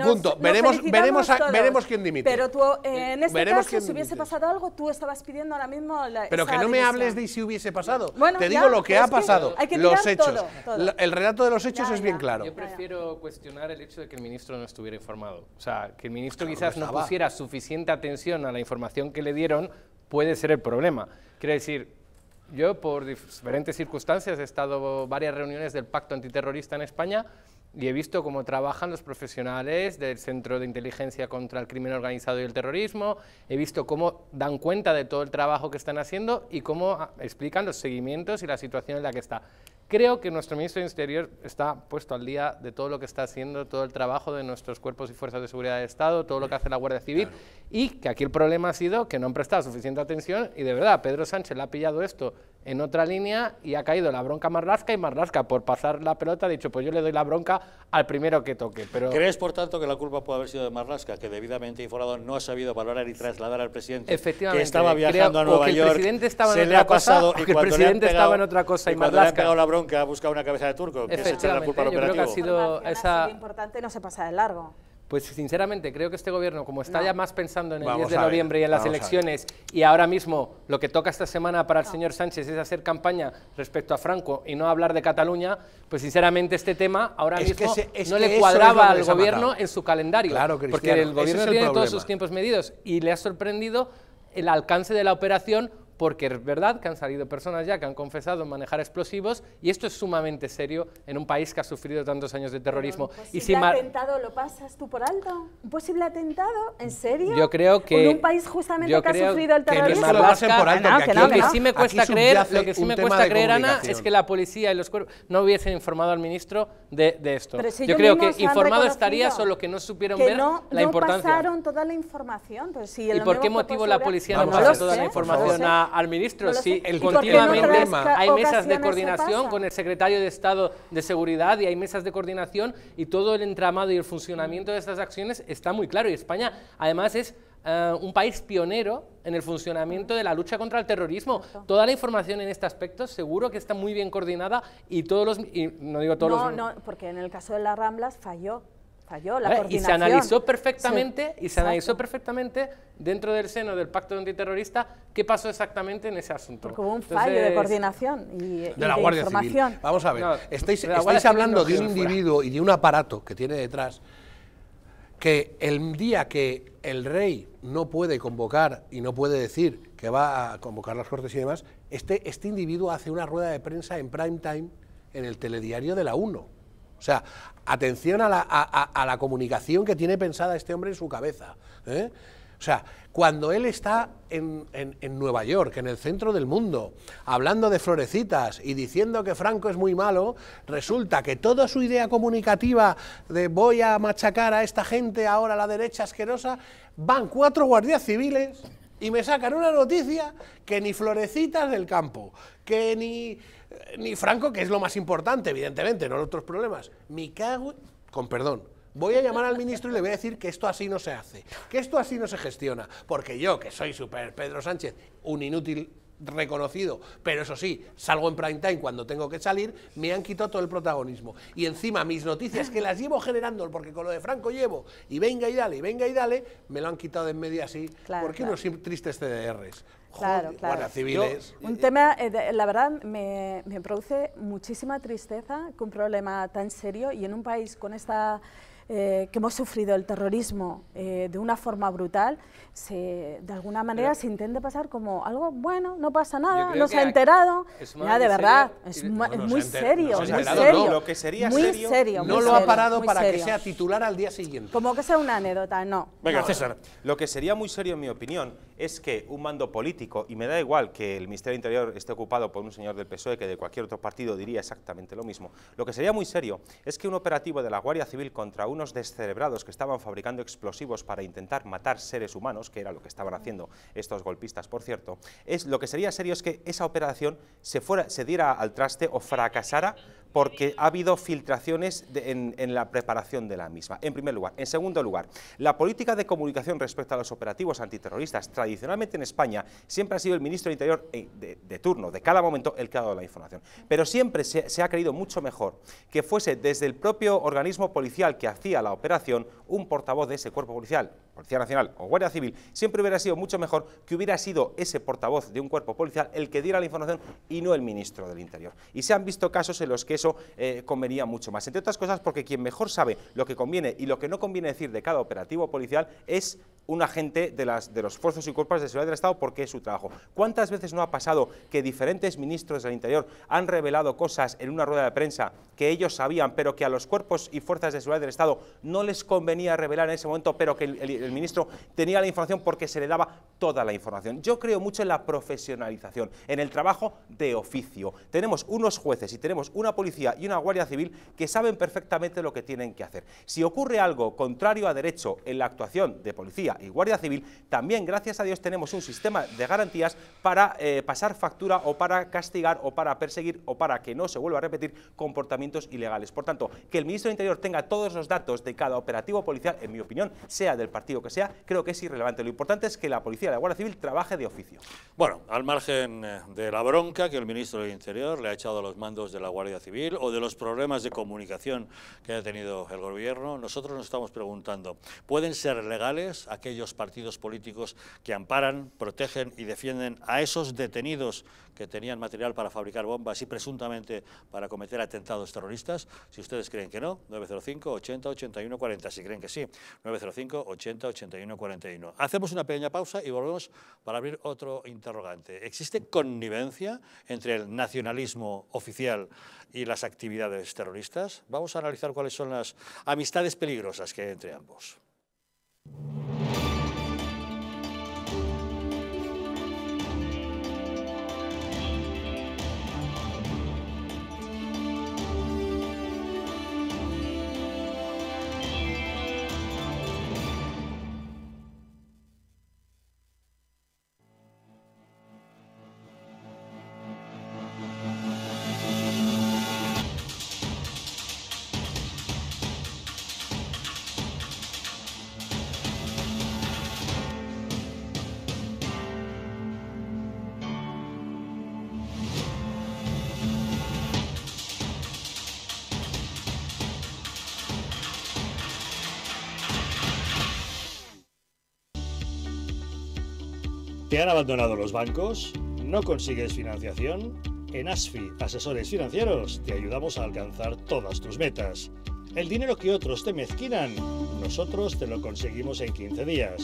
Punto. Veremos quién dimite. Pero tú, en este caso, si hubiese pasado algo, tú estabas pidiendo ahora mismo la. Pero que no me hables de si hubiese pasado. Te digo lo que ha pasado, los hechos. El relato de los hechos es bien claro. Yo prefiero cuestionar el hecho de que el ministro no estuviera informado. O sea, que el ministro quizás no pusiera suficiente atención a la información que le dieron puede ser el problema. Quiere decir, yo por diferentes circunstancias he estado en varias reuniones del Pacto Antiterrorista en España y he visto cómo trabajan los profesionales del Centro de Inteligencia contra el Crimen Organizado y el Terrorismo, he visto cómo dan cuenta de todo el trabajo que están haciendo y cómo explican los seguimientos y la situación en la que está. Creo que nuestro ministro del Interior está puesto al día de todo lo que está haciendo, todo el trabajo de nuestros cuerpos y fuerzas de seguridad del Estado, todo lo que hace la Guardia Civil, y que aquí el problema ha sido que no han prestado suficiente atención y de verdad Pedro Sánchez le ha pillado esto en otra línea y ha caído la bronca a Marlasca, y Marlasca por pasar la pelota ha dicho pues yo le doy la bronca al primero que toque. Pero ¿crees por tanto que la culpa puede haber sido de Marlasca, que debidamente informado no ha sabido valorar y trasladar al presidente que estaba viajando a Nueva York, se le ha pasado y cuando le han pegado la bronca ha buscado una cabeza de turco? Que se echa la culpa al operativo. Creo que ha sido esa... importante, no se pasa de largo. Pues sinceramente creo que este gobierno, como está ya más pensando en el 10 de noviembre y en las elecciones, y ahora mismo lo que toca esta semana para el señor Sánchez es hacer campaña respecto a Franco y no hablar de Cataluña, pues sinceramente este tema ahora mismo no le cuadraba al gobierno en su calendario, porque el gobierno tiene todos sus tiempos medidos y le ha sorprendido el alcance de la operación, porque es verdad que han salido personas ya que han confesado manejar explosivos y esto es sumamente serio en un país que ha sufrido tantos años de terrorismo. Bueno, ¿un posible atentado lo pasas tú por alto? ¿Un posible atentado? ¿En serio? Yo creo que... En un país justamente que ha sufrido el terrorismo. Que no lo pasen por alto. Lo que sí me cuesta creer, Ana, es que la policía y los cuerpos no hubiesen informado al ministro de esto. Si yo creo que informado estaría, solo que no supieron ver la importancia. No pasaron toda la información. Pues si ¿y por qué motivo la policía no pasó toda la información al ministro? Sí, continuamente hay mesas de coordinación con el secretario de Estado de Seguridad y hay mesas de coordinación y todo el entramado y el funcionamiento de estas acciones está muy claro, y España además es un país pionero en el funcionamiento de la lucha contra el terrorismo. Toda la información en este aspecto seguro que está muy bien coordinada y todos los... No, porque en el caso de las Ramblas falló la coordinación. Y se analizó perfectamente, dentro del seno del Pacto Antiterrorista qué pasó exactamente en ese asunto. Porque hubo un fallo de coordinación y de la Guardia Civil. Vamos a ver, estáis hablando de un individuo y de un aparato que tiene detrás, que el día que el rey no puede convocar y no puede decir que va a convocar las Cortes y demás, este individuo hace una rueda de prensa en prime time en el telediario de la 1. O sea, atención a la comunicación que tiene pensada este hombre en su cabeza, ¿eh? O sea, cuando él está en Nueva York, en el centro del mundo, hablando de florecitas y diciendo que Franco es muy malo, resulta que toda su idea comunicativa de voy a machacar a esta gente ahora, a la derecha asquerosa, van 4 guardias civiles y me sacan una noticia que ni florecitas del campo, que ni Franco, que es lo más importante, evidentemente, no los otros problemas. Me cago, con perdón, Voy a llamar al ministro y le voy a decir que esto así no se hace, que esto así no se gestiona, porque yo, que soy súper Pedro Sánchez, un inútil reconocido, pero eso sí, salgo en prime time cuando tengo que salir, me han quitado todo el protagonismo. Y encima mis noticias, que las llevo generando, porque con lo de Franco llevo, y venga y dale, me lo han quitado de en medio así, claro, porque claro. Unos tristes CDRs. Claro, joder, claro. Guardia Civiles. Yo, un tema, la verdad, me produce muchísima tristeza que un problema tan serio y en un país con esta... que hemos sufrido el terrorismo de una forma brutal, de alguna manera pero, se intenta pasar como algo bueno, no pasa nada, no se ha enterado, ya de verdad, es muy serio, lo que sería muy serio, no lo ha parado para que sea titular al día siguiente. Como que sea una anécdota, no. Venga, no. César, lo que sería muy serio en mi opinión es que un mando político, y me da igual que el Ministerio del Interior esté ocupado por un señor del PSOE que de cualquier otro partido diría exactamente lo mismo, lo que sería muy serio es que un operativo de la Guardia Civil contra un unos descerebrados que estaban fabricando explosivos para intentar matar seres humanos, que era lo que estaban haciendo estos golpistas, por cierto, es lo que sería serio es que esa operación se diera al traste o fracasara porque ha habido filtraciones en la preparación de la misma, en primer lugar. En segundo lugar, la política de comunicación respecto a los operativos antiterroristas, tradicionalmente en España, siempre ha sido el ministro del Interior de turno, de cada momento, el que ha dado la información. Pero siempre se ha creído mucho mejor que fuese desde el propio organismo policial que hacía la operación, un portavoz de ese cuerpo policial, Policía Nacional o Guardia Civil, siempre hubiera sido mucho mejor que hubiera sido ese portavoz de un cuerpo policial el que diera la información y no el ministro del Interior. Y se han visto casos en los que eso convenía mucho más, entre otras cosas porque quien mejor sabe lo que conviene y lo que no conviene decir de cada operativo policial es un agente de los fuerzas y cuerpos de seguridad del Estado porque es su trabajo. ¿Cuántas veces no ha pasado que diferentes ministros del Interior han revelado cosas en una rueda de prensa que ellos sabían, pero que a los cuerpos y fuerzas de seguridad del Estado no les convenía revelar en ese momento, pero que el ministro tenía la información porque se le daba toda la información? Yo creo mucho en la profesionalización, en el trabajo de oficio. Tenemos unos jueces y tenemos una policía y una Guardia Civil que saben perfectamente lo que tienen que hacer. Si ocurre algo contrario a derecho en la actuación de policía y Guardia Civil, también, gracias a Dios, tenemos un sistema de garantías para pasar factura o para castigar o para perseguir o para que no se vuelva a repetir comportamientos ilegales. Por tanto, que el ministro del Interior tenga todos los datos de cada operativo policial, en mi opinión, sea del partido que sea, creo que es irrelevante. Lo importante es que la policía de la Guardia Civil trabaje de oficio. Bueno, al margen de la bronca que el ministro del Interior le ha echado a los mandos de la Guardia Civil o de los problemas de comunicación que ha tenido el gobierno, nosotros nos estamos preguntando, ¿pueden ser legales aquellos partidos políticos que amparan, protegen y defienden a esos detenidos que tenían material para fabricar bombas y presuntamente para cometer atentados terroristas? Si ustedes creen que no, 905 80 81 40, si creen que sí, 905 80 81 41. Hacemos una pequeña pausa y volvemos para abrir otro interrogante. ¿Existe connivencia entre el nacionalismo oficial y las actividades terroristas? Vamos a analizar cuáles son las amistades peligrosas que hay entre ambos. ¿Te han abandonado los bancos? ¿No consigues financiación? En ASFI, Asesores Financieros, te ayudamos a alcanzar todas tus metas. El dinero que otros te mezquinan, nosotros te lo conseguimos en 15 días.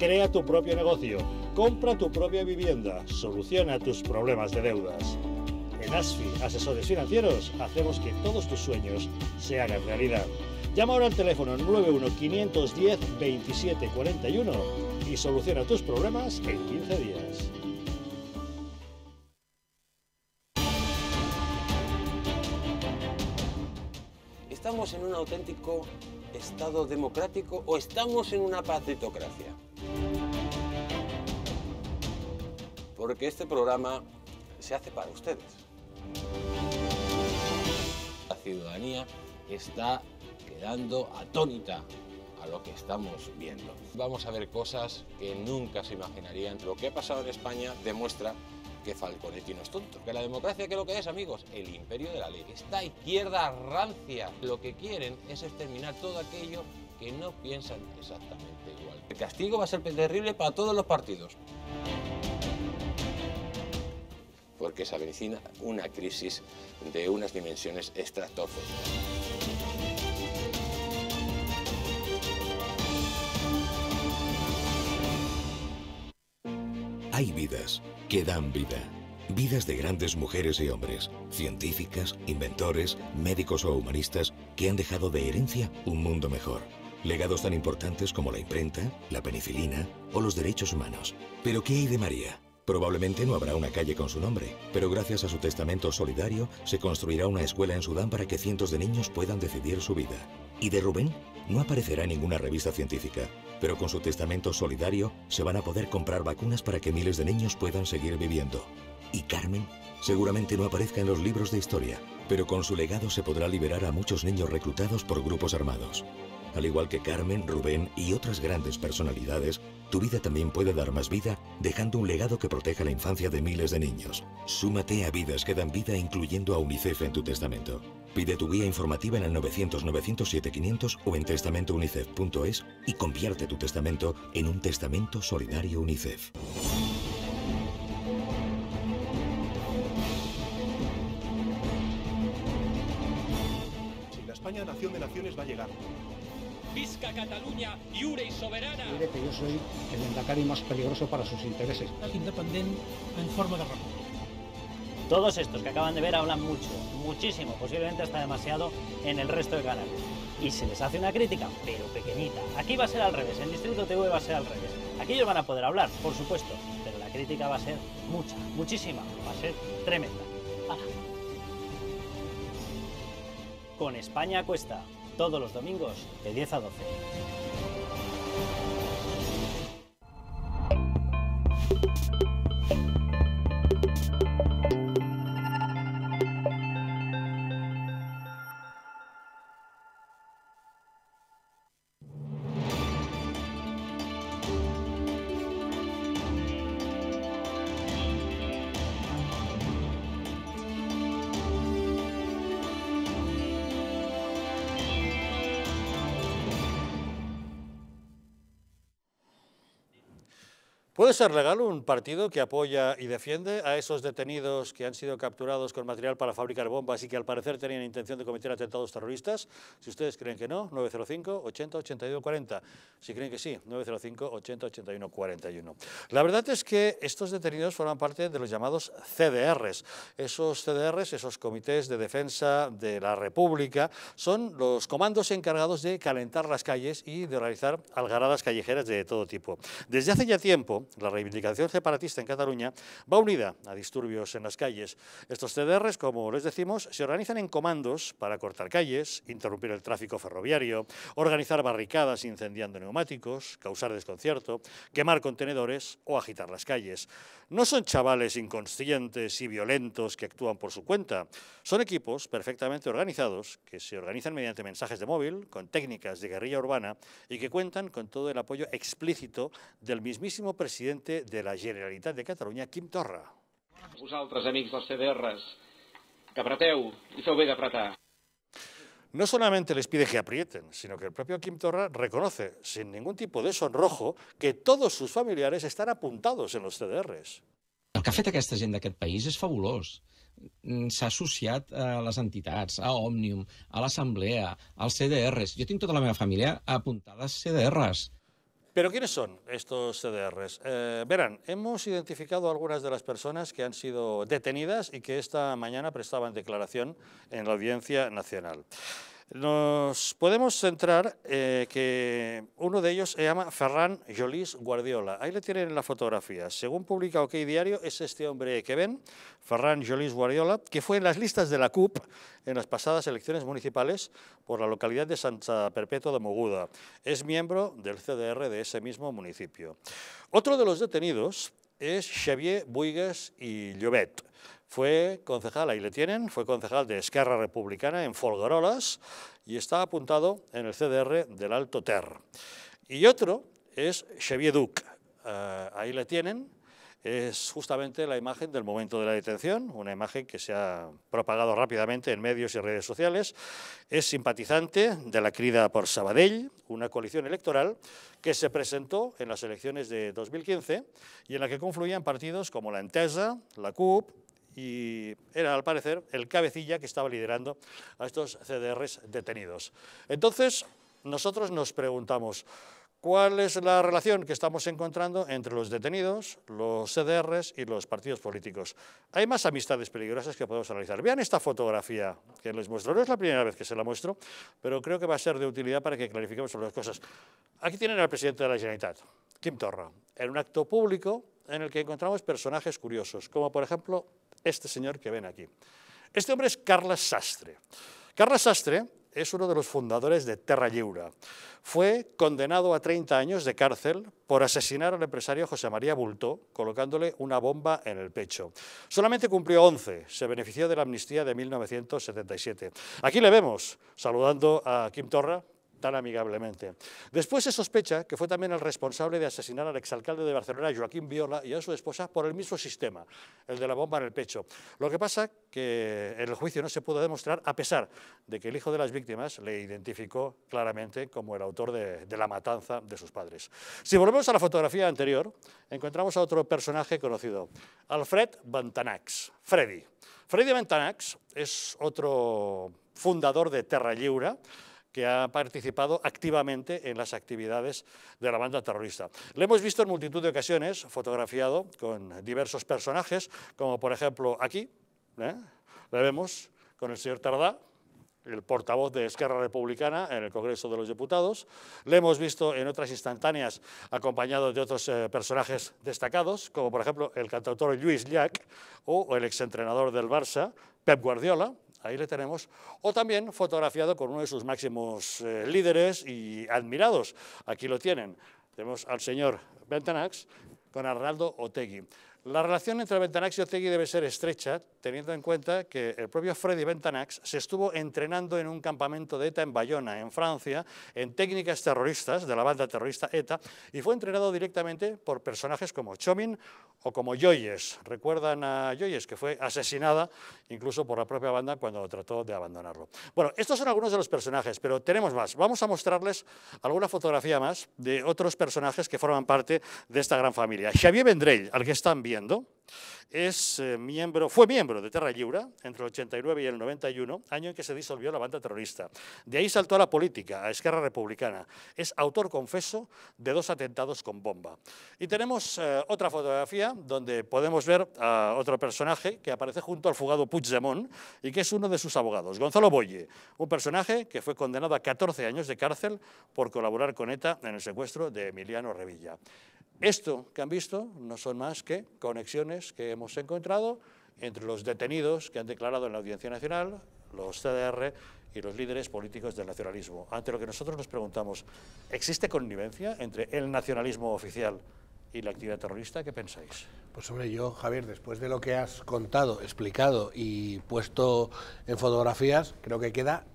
Crea tu propio negocio, compra tu propia vivienda, soluciona tus problemas de deudas. En ASFI, Asesores Financieros, hacemos que todos tus sueños se hagan realidad. Llama ahora al teléfono 91-510-2741 y soluciona tus problemas en 15 días. ¿Estamos en un auténtico Estado democrático o estamos en una partitocracia? Porque este programa se hace para ustedes. La ciudadanía está quedando atónita a lo que estamos viendo. Vamos a ver cosas que nunca se imaginarían. Lo que ha pasado en España demuestra que Falconetti no es tonto. Que la democracia, ¿qué es lo que es, amigos? El imperio de la ley. Esta izquierda rancia lo que quieren es exterminar todo aquello que no piensan exactamente igual. El castigo va a ser terrible para todos los partidos, porque se avecina una crisis de unas dimensiones estratosféricas. Hay vidas que dan vida. Vidas de grandes mujeres y hombres, científicas, inventores, médicos o humanistas que han dejado de herencia un mundo mejor. Legados tan importantes como la imprenta, la penicilina o los derechos humanos. Pero ¿qué hay de María? Probablemente no habrá una calle con su nombre, pero gracias a su testamento solidario se construirá una escuela en Sudán para que cientos de niños puedan decidir su vida. ¿Y de Rubén? No aparecerá en ninguna revista científica, pero con su testamento solidario se van a poder comprar vacunas para que miles de niños puedan seguir viviendo. ¿Y Carmen? Seguramente no aparezca en los libros de historia, pero con su legado se podrá liberar a muchos niños reclutados por grupos armados. Al igual que Carmen, Rubén y otras grandes personalidades, tu vida también puede dar más vida, dejando un legado que proteja la infancia de miles de niños. Súmate a Vidas que dan vida, incluyendo a UNICEF en tu testamento. Pide tu guía informativa en el 900-907-500 o en testamentounicef.es y convierte tu testamento en un testamento solidario UNICEF. Si la España nación de naciones va a llegar. Visca Catalunya, lliure y soberana. Mire que yo soy el Lendakari más peligroso para sus intereses. Independiente en forma de república. Todos estos que acaban de ver hablan mucho, muchísimo, posiblemente hasta demasiado en el resto de canales. Y se les hace una crítica, pero pequeñita. Aquí va a ser al revés, en Distrito TV va a ser al revés. Aquí ellos van a poder hablar, por supuesto, pero la crítica va a ser mucha, muchísima, va a ser tremenda. Ah. Con España a cuesta. Todos los domingos, de 10 a 12. ¿Puede ser legal un partido que apoya y defiende a esos detenidos que han sido capturados con material para fabricar bombas y que al parecer tenían intención de cometer atentados terroristas? Si ustedes creen que no, 905-80-81-40. Si creen que sí, 905-80-81-41. La verdad es que estos detenidos forman parte de los llamados CDRs. Esos CDRs, esos Comités de Defensa de la República, son los comandos encargados de calentar las calles y de realizar algaradas callejeras de todo tipo. Desde hace ya tiempo, la reivindicación separatista en Cataluña va unida a disturbios en las calles. Estos CDRs, como les decimos, se organizan en comandos para cortar calles, interrumpir el tráfico ferroviario, organizar barricadas incendiando neumáticos, causar desconcierto, quemar contenedores o agitar las calles. No son chavales inconscientes y violentos que actúan por su cuenta. Son equipos perfectamente organizados que se organizan mediante mensajes de móvil, con técnicas de guerrilla urbana y que cuentan con todo el apoyo explícito del mismísimo presidente de la Generalitat de Catalunya, Quim Torra. Vosaltres, amics dels CDRs, que apreteu y feu bé d'apretar. No solamente les pide que aprieten, sino que el propio Quim Torra reconoce, sin ningún tipo de sonrojo, que todos sus familiares están apuntados en los CDRs. El que ha fet aquesta gent d'aquest país és fabulós. S'ha associat a les entitats, a Òmnium, a l'Assemblea, als CDRs. Jo tinc tota la meva família apuntada a CDRs. ¿Pero quiénes son estos CDRs? Verán, hemos identificado a algunas de las personas que han sido detenidas y que esta mañana prestaban declaración en la Audiencia Nacional. Nos podemos centrar que uno de ellos se llama Ferran Jolís Guardiola. Ahí le tienen en la fotografía. Según publica OK Diario, es este hombre que ven, Ferran Jolís Guardiola, que fue en las listas de la CUP en las pasadas elecciones municipales por la localidad de Santa Perpetua de Mogoda. Es miembro del CDR de ese mismo municipio. Otro de los detenidos es Xavier Buigas y Llobet. Fue concejal, ahí le tienen, fue concejal de Esquerra Republicana en Folgueroles y está apuntado en el CDR del Alto Ter. Y otro es Xavier Duch, ahí le tienen, es justamente la imagen del momento de la detención, una imagen que se ha propagado rápidamente en medios y redes sociales. Es simpatizante de la Crida por Sabadell, una coalición electoral que se presentó en las elecciones de 2015 y en la que confluían partidos como la Entesa, la CUP, y era, al parecer, el cabecilla que estaba liderando a estos CDRs detenidos. Entonces, nosotros nos preguntamos, ¿cuál es la relación que estamos encontrando entre los detenidos, los CDRs y los partidos políticos? Hay más amistades peligrosas que podemos analizar. Vean esta fotografía que les muestro. No es la primera vez que se la muestro, pero creo que va a ser de utilidad para que clarifiquemos sobre las cosas. Aquí tienen al presidente de la Generalitat, Quim Torra, en un acto público en el que encontramos personajes curiosos, como por ejemplo este señor que ven aquí. Este hombre es Carles Sastre. Carles Sastre es uno de los fundadores de Terra Lliure. Fue condenado a 30 años de cárcel por asesinar al empresario José María Bultó, colocándole una bomba en el pecho. Solamente cumplió 11, se benefició de la amnistía de 1977. Aquí le vemos saludando a Quim Torra tan amigablemente. Después se sospecha que fue también el responsable de asesinar al exalcalde de Barcelona, Joaquim Viola, y a su esposa por el mismo sistema, el de la bomba en el pecho. Lo que pasa que en el juicio no se pudo demostrar, a pesar de que el hijo de las víctimas le identificó claramente como el autor de la matanza de sus padres. Si volvemos a la fotografía anterior, encontramos a otro personaje conocido, Alfred Vantanax, Freddy. Freddy Vantanax es otro fundador de Terra Lliure, que ha participado activamente en las actividades de la banda terrorista. Le hemos visto en multitud de ocasiones fotografiado con diversos personajes, como por ejemplo aquí, le vemos con el señor Tardá, el portavoz de Esquerra Republicana en el Congreso de los Diputados. Le hemos visto en otras instantáneas acompañado de otros personajes destacados, como por ejemplo el cantautor Lluís Llach o el exentrenador del Barça, Pep Guardiola. Ahí le tenemos, o también fotografiado con uno de sus máximos líderes y admirados. Aquí lo tienen. Tenemos al señor Vantanax con Arnaldo Otegi. La relación entre Vantanax y Otegi debe ser estrecha, teniendo en cuenta que el propio Freddy Vantanax se estuvo entrenando en un campamento de ETA en Bayona, en Francia, en técnicas terroristas de la banda terrorista ETA, y fue entrenado directamente por personajes como Chomin o como Yoyes. ¿Recuerdan a Yoyes, que fue asesinada incluso por la propia banda cuando trató de abandonarlo? Bueno, estos son algunos de los personajes, pero tenemos más. Vamos a mostrarles alguna fotografía más de otros personajes que forman parte de esta gran familia. Xavier Vendrell, al que están bien, fue miembro de Terra Lliure entre el 89 y el 91, año en que se disolvió la banda terrorista. De ahí saltó a la política, a Esquerra Republicana. Es autor confeso de 2 atentados con bomba. Y tenemos otra fotografía donde podemos ver a otro personaje que aparece junto al fugado Puigdemont y que es uno de sus abogados, Gonzalo Boye, un personaje que fue condenado a 14 años de cárcel por colaborar con ETA en el secuestro de Emiliano Revilla. Esto que han visto no son más que conexiones que hemos encontrado entre los detenidos que han declarado en la Audiencia Nacional, los CDR y los líderes políticos del nacionalismo. Ante lo que nosotros nos preguntamos, ¿existe connivencia entre el nacionalismo oficial y la actividad terrorista? ¿Qué pensáis? Pues hombre, yo, Javier, después de lo que has contado, explicado y puesto en fotografías, creo que queda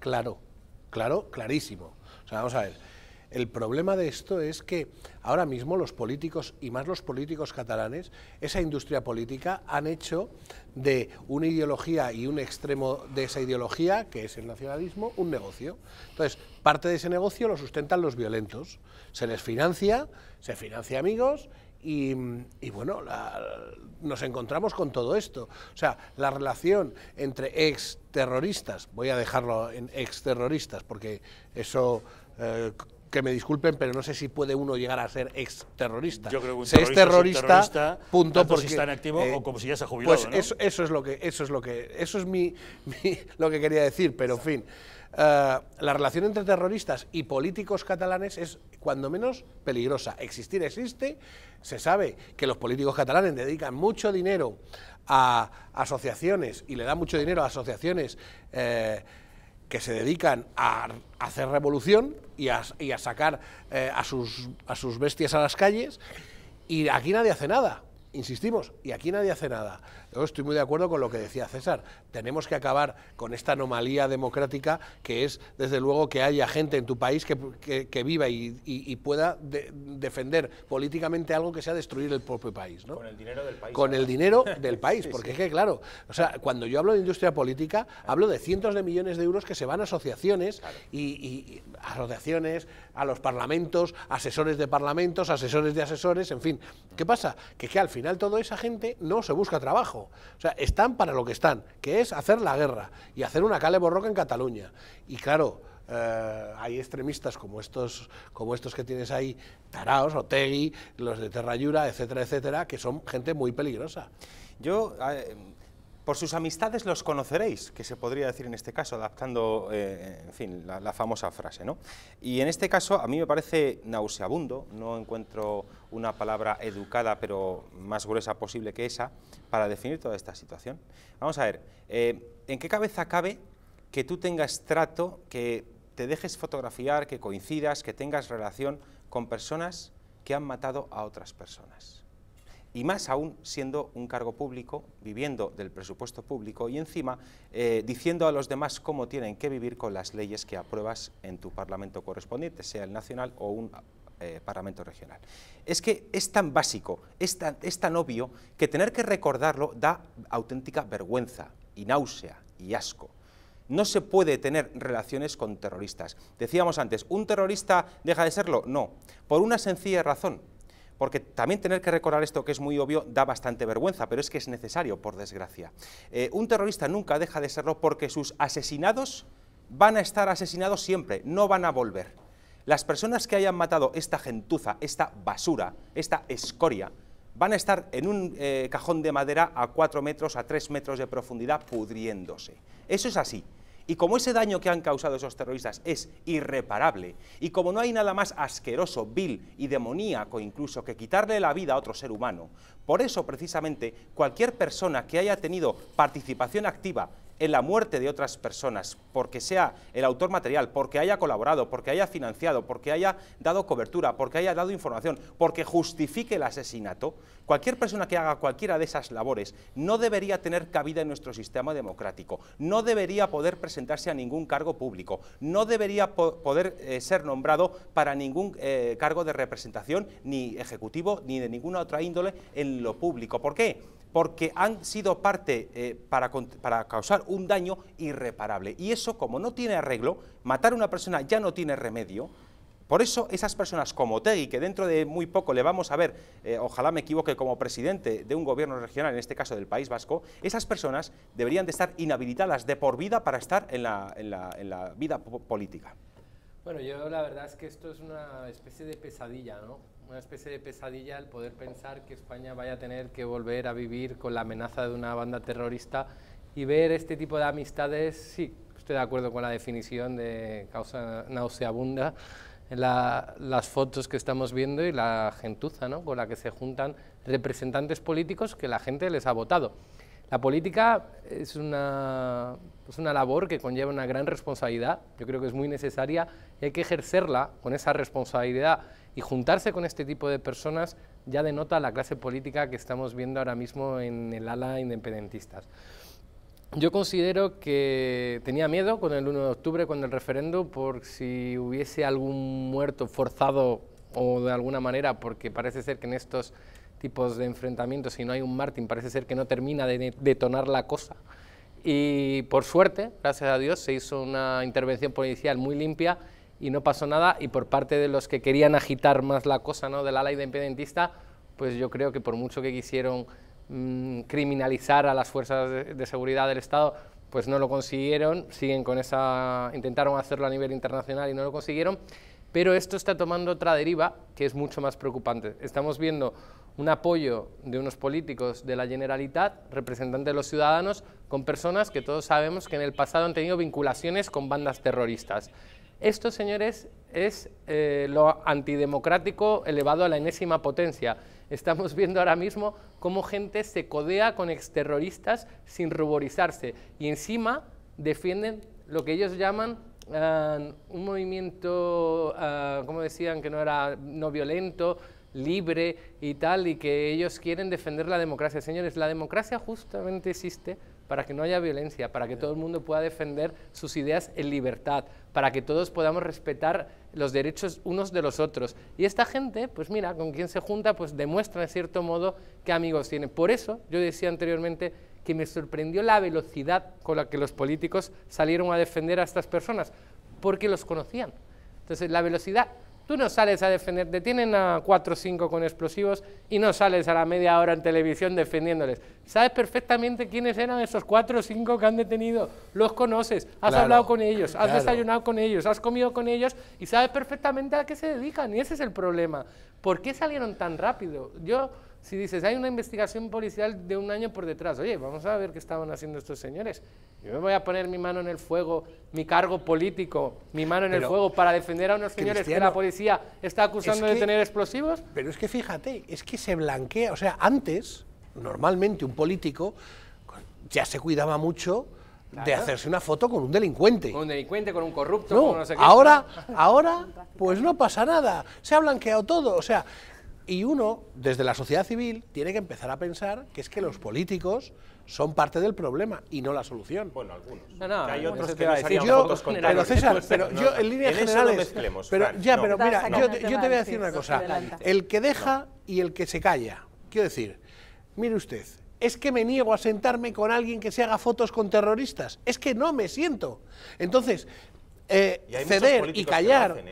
clarísimo. O sea, vamos a ver. El problema de esto es que ahora mismo los políticos, y más los políticos catalanes, esa industria política han hecho de una ideología y un extremo de esa ideología, que es el nacionalismo, un negocio. Entonces, parte de ese negocio lo sustentan los violentos. Se les financia, se financia amigos y bueno, nos encontramos con todo esto. O sea, la relación entre exterroristas, voy a dejarlo en exterroristas porque eso... que me disculpen, pero no sé si puede uno llegar a ser exterrorista. Yo creo que un terrorista, es terrorista, punto, porque si está en activo o como si ya se ha jubilado. Pues eso es lo que quería decir, pero en fin. La relación entre terroristas y políticos catalanes es cuando menos peligrosa. Existir existe, se sabe que los políticos catalanes dedican mucho dinero a asociaciones y le dan mucho dinero a asociaciones que se dedican a hacer revolución y a sacar a sus bestias a las calles, y aquí nadie hace nada. Insistimos, y aquí nadie hace nada. Yo estoy muy de acuerdo con lo que decía César. Tenemos que acabar con esta anomalía democrática que es, desde luego, que haya gente en tu país que viva y pueda defender políticamente algo que sea destruir el propio país, ¿no? Con el dinero del país. Con el dinero del país, porque sí, sí. Es que, claro, o sea, cuando yo hablo de industria política, hablo de cientos de millones de euros que se van a asociaciones, claro. y asociaciones, a los parlamentos, asesores de parlamentos, asesores de asesores, en fin. ¿Qué pasa? Que al final toda esa gente no se busca trabajo, o sea, están para lo que están, que es hacer la guerra y hacer una cale borroca en Cataluña. Y claro, hay extremistas como estos que tienes ahí, Taraos, Otegi, los de Terra Lliure, etcétera, etcétera, que son gente muy peligrosa. Yo, por sus amistades los conoceréis, que se podría decir en este caso, adaptando, en fin, la famosa frase, ¿no? Y en este caso a mí me parece nauseabundo, no encuentro una palabra educada, pero más gruesa posible que esa, para definir toda esta situación. Vamos a ver, ¿en qué cabeza cabe que tú tengas trato, que te dejes fotografiar, que coincidas, que tengas relación con personas que han matado a otras personas? Y más aún siendo un cargo público, viviendo del presupuesto público y encima diciendo a los demás cómo tienen que vivir con las leyes que apruebas en tu parlamento correspondiente, sea el nacional o un Parlamento regional. Es que es tan básico, es tan obvio, que tener que recordarlo da auténtica vergüenza y náusea y asco. No se puede tener relaciones con terroristas. Decíamos antes, ¿un terrorista deja de serlo? No, por una sencilla razón, porque también tener que recordar esto, que es muy obvio, da bastante vergüenza, pero es que es necesario, por desgracia. Un terrorista nunca deja de serlo porque sus asesinados van a estar asesinados siempre, no van a volver. Las personas que hayan matado esta gentuza, esta basura, esta escoria, van a estar en un cajón de madera a 4 metros, a 3 metros de profundidad, pudriéndose. Eso es así. Y como ese daño que han causado esos terroristas es irreparable, y como no hay nada más asqueroso, vil y demoníaco incluso que quitarle la vida a otro ser humano, por eso precisamente cualquier persona que haya tenido participación activa en la muerte de otras personas, porque sea el autor material, porque haya colaborado, porque haya financiado, porque haya dado cobertura, porque haya dado información, porque justifique el asesinato, cualquier persona que haga cualquiera de esas labores no debería tener cabida en nuestro sistema democrático, no debería poder presentarse a ningún cargo público, no debería poder ser nombrado para ningún cargo de representación, ni ejecutivo, ni de ninguna otra índole en lo público. ¿Por qué? Porque han sido parte para causar un daño irreparable. Y eso, como no tiene arreglo, matar a una persona ya no tiene remedio. Por eso esas personas como Otegi, que dentro de muy poco le vamos a ver, ojalá me equivoque, como presidente de un gobierno regional, en este caso del País Vasco, esas personas deberían de estar inhabilitadas de por vida para estar en la vida política. Bueno, yo la verdad es que esto es una especie de pesadilla, ¿no? Una especie de pesadilla el poder pensar que España vaya a tener que volver a vivir con la amenaza de una banda terrorista y ver este tipo de amistades. Sí, estoy de acuerdo con la definición de causa nauseabunda, las fotos que estamos viendo y la gentuza, ¿no?, con la que se juntan representantes políticos que la gente les ha votado. La política es una labor que conlleva una gran responsabilidad, yo creo que es muy necesaria y hay que ejercerla con esa responsabilidad, y juntarse con este tipo de personas ya denota la clase política que estamos viendo ahora mismo en el ala independentistas. Yo considero que tenía miedo con el 1 de octubre, con el referéndum, por si hubiese algún muerto forzado o de alguna manera, porque parece ser que en estos tipos de enfrentamientos, si no hay un mártir, parece ser que no termina de detonar la cosa. Y por suerte, gracias a Dios, se hizo una intervención policial muy limpia y no pasó nada, y por parte de los que querían agitar más la cosa, ¿no?, del ala independentista, pues yo creo que por mucho que quisieron criminalizar a las fuerzas de seguridad del Estado, pues no lo consiguieron, siguen con esa... intentaron hacerlo a nivel internacional y no lo consiguieron, pero esto está tomando otra deriva que es mucho más preocupante. Estamos viendo un apoyo de unos políticos de la Generalitat, representantes de los ciudadanos, con personas que todos sabemos que en el pasado han tenido vinculaciones con bandas terroristas. Esto, señores, es lo antidemocrático elevado a la enésima potencia. Estamos viendo ahora mismo cómo gente se codea con exterroristas sin ruborizarse y encima defienden lo que ellos llaman un movimiento, como decían, que no era no violento, libre y tal, y que ellos quieren defender la democracia. Señores, la democracia justamente existe para que no haya violencia, para que todo el mundo pueda defender sus ideas en libertad, para que todos podamos respetar los derechos unos de los otros. Y esta gente, pues mira, con quien se junta, pues demuestra de cierto modo qué amigos tiene. Por eso, yo decía anteriormente que me sorprendió la velocidad con la que los políticos salieron a defender a estas personas, porque los conocían. Entonces, la velocidad. Tú no sales a defender, detienen a 4 o 5 con explosivos y no sales a la media hora en televisión defendiéndoles. Sabes perfectamente quiénes eran esos 4 o 5 que han detenido, los conoces, has hablado con ellos, has desayunado con ellos, has comido con ellos y sabes perfectamente a qué se dedican, y ese es el problema. ¿Por qué salieron tan rápido? Yo, si dices, hay una investigación policial de 1 año por detrás, oye, vamos a ver qué estaban haciendo estos señores. Yo me voy a poner mi mano en el fuego, mi cargo político, mi mano en el fuego para defender a unos señores que la policía está acusando de tener explosivos. Pero es que fíjate, es que se blanquea, o sea, antes, normalmente un político ya se cuidaba mucho de hacerse una foto con un delincuente. Con un delincuente, con un corrupto, con no sé qué. Ahora, pues no pasa nada, se ha blanqueado todo, o sea. Y uno, desde la sociedad civil, tiene que empezar a pensar que es que los políticos son parte del problema y no la solución. Bueno, algunos. Hay otros que no harían fotos con Pero César, pero yo en líneas generales... pero mira, yo te voy a decir una cosa. El que deja y el que se calla. Quiero decir, mire usted, es que me niego a sentarme con alguien que se haga fotos con terroristas. Es que no me siento. Entonces, ceder y callar...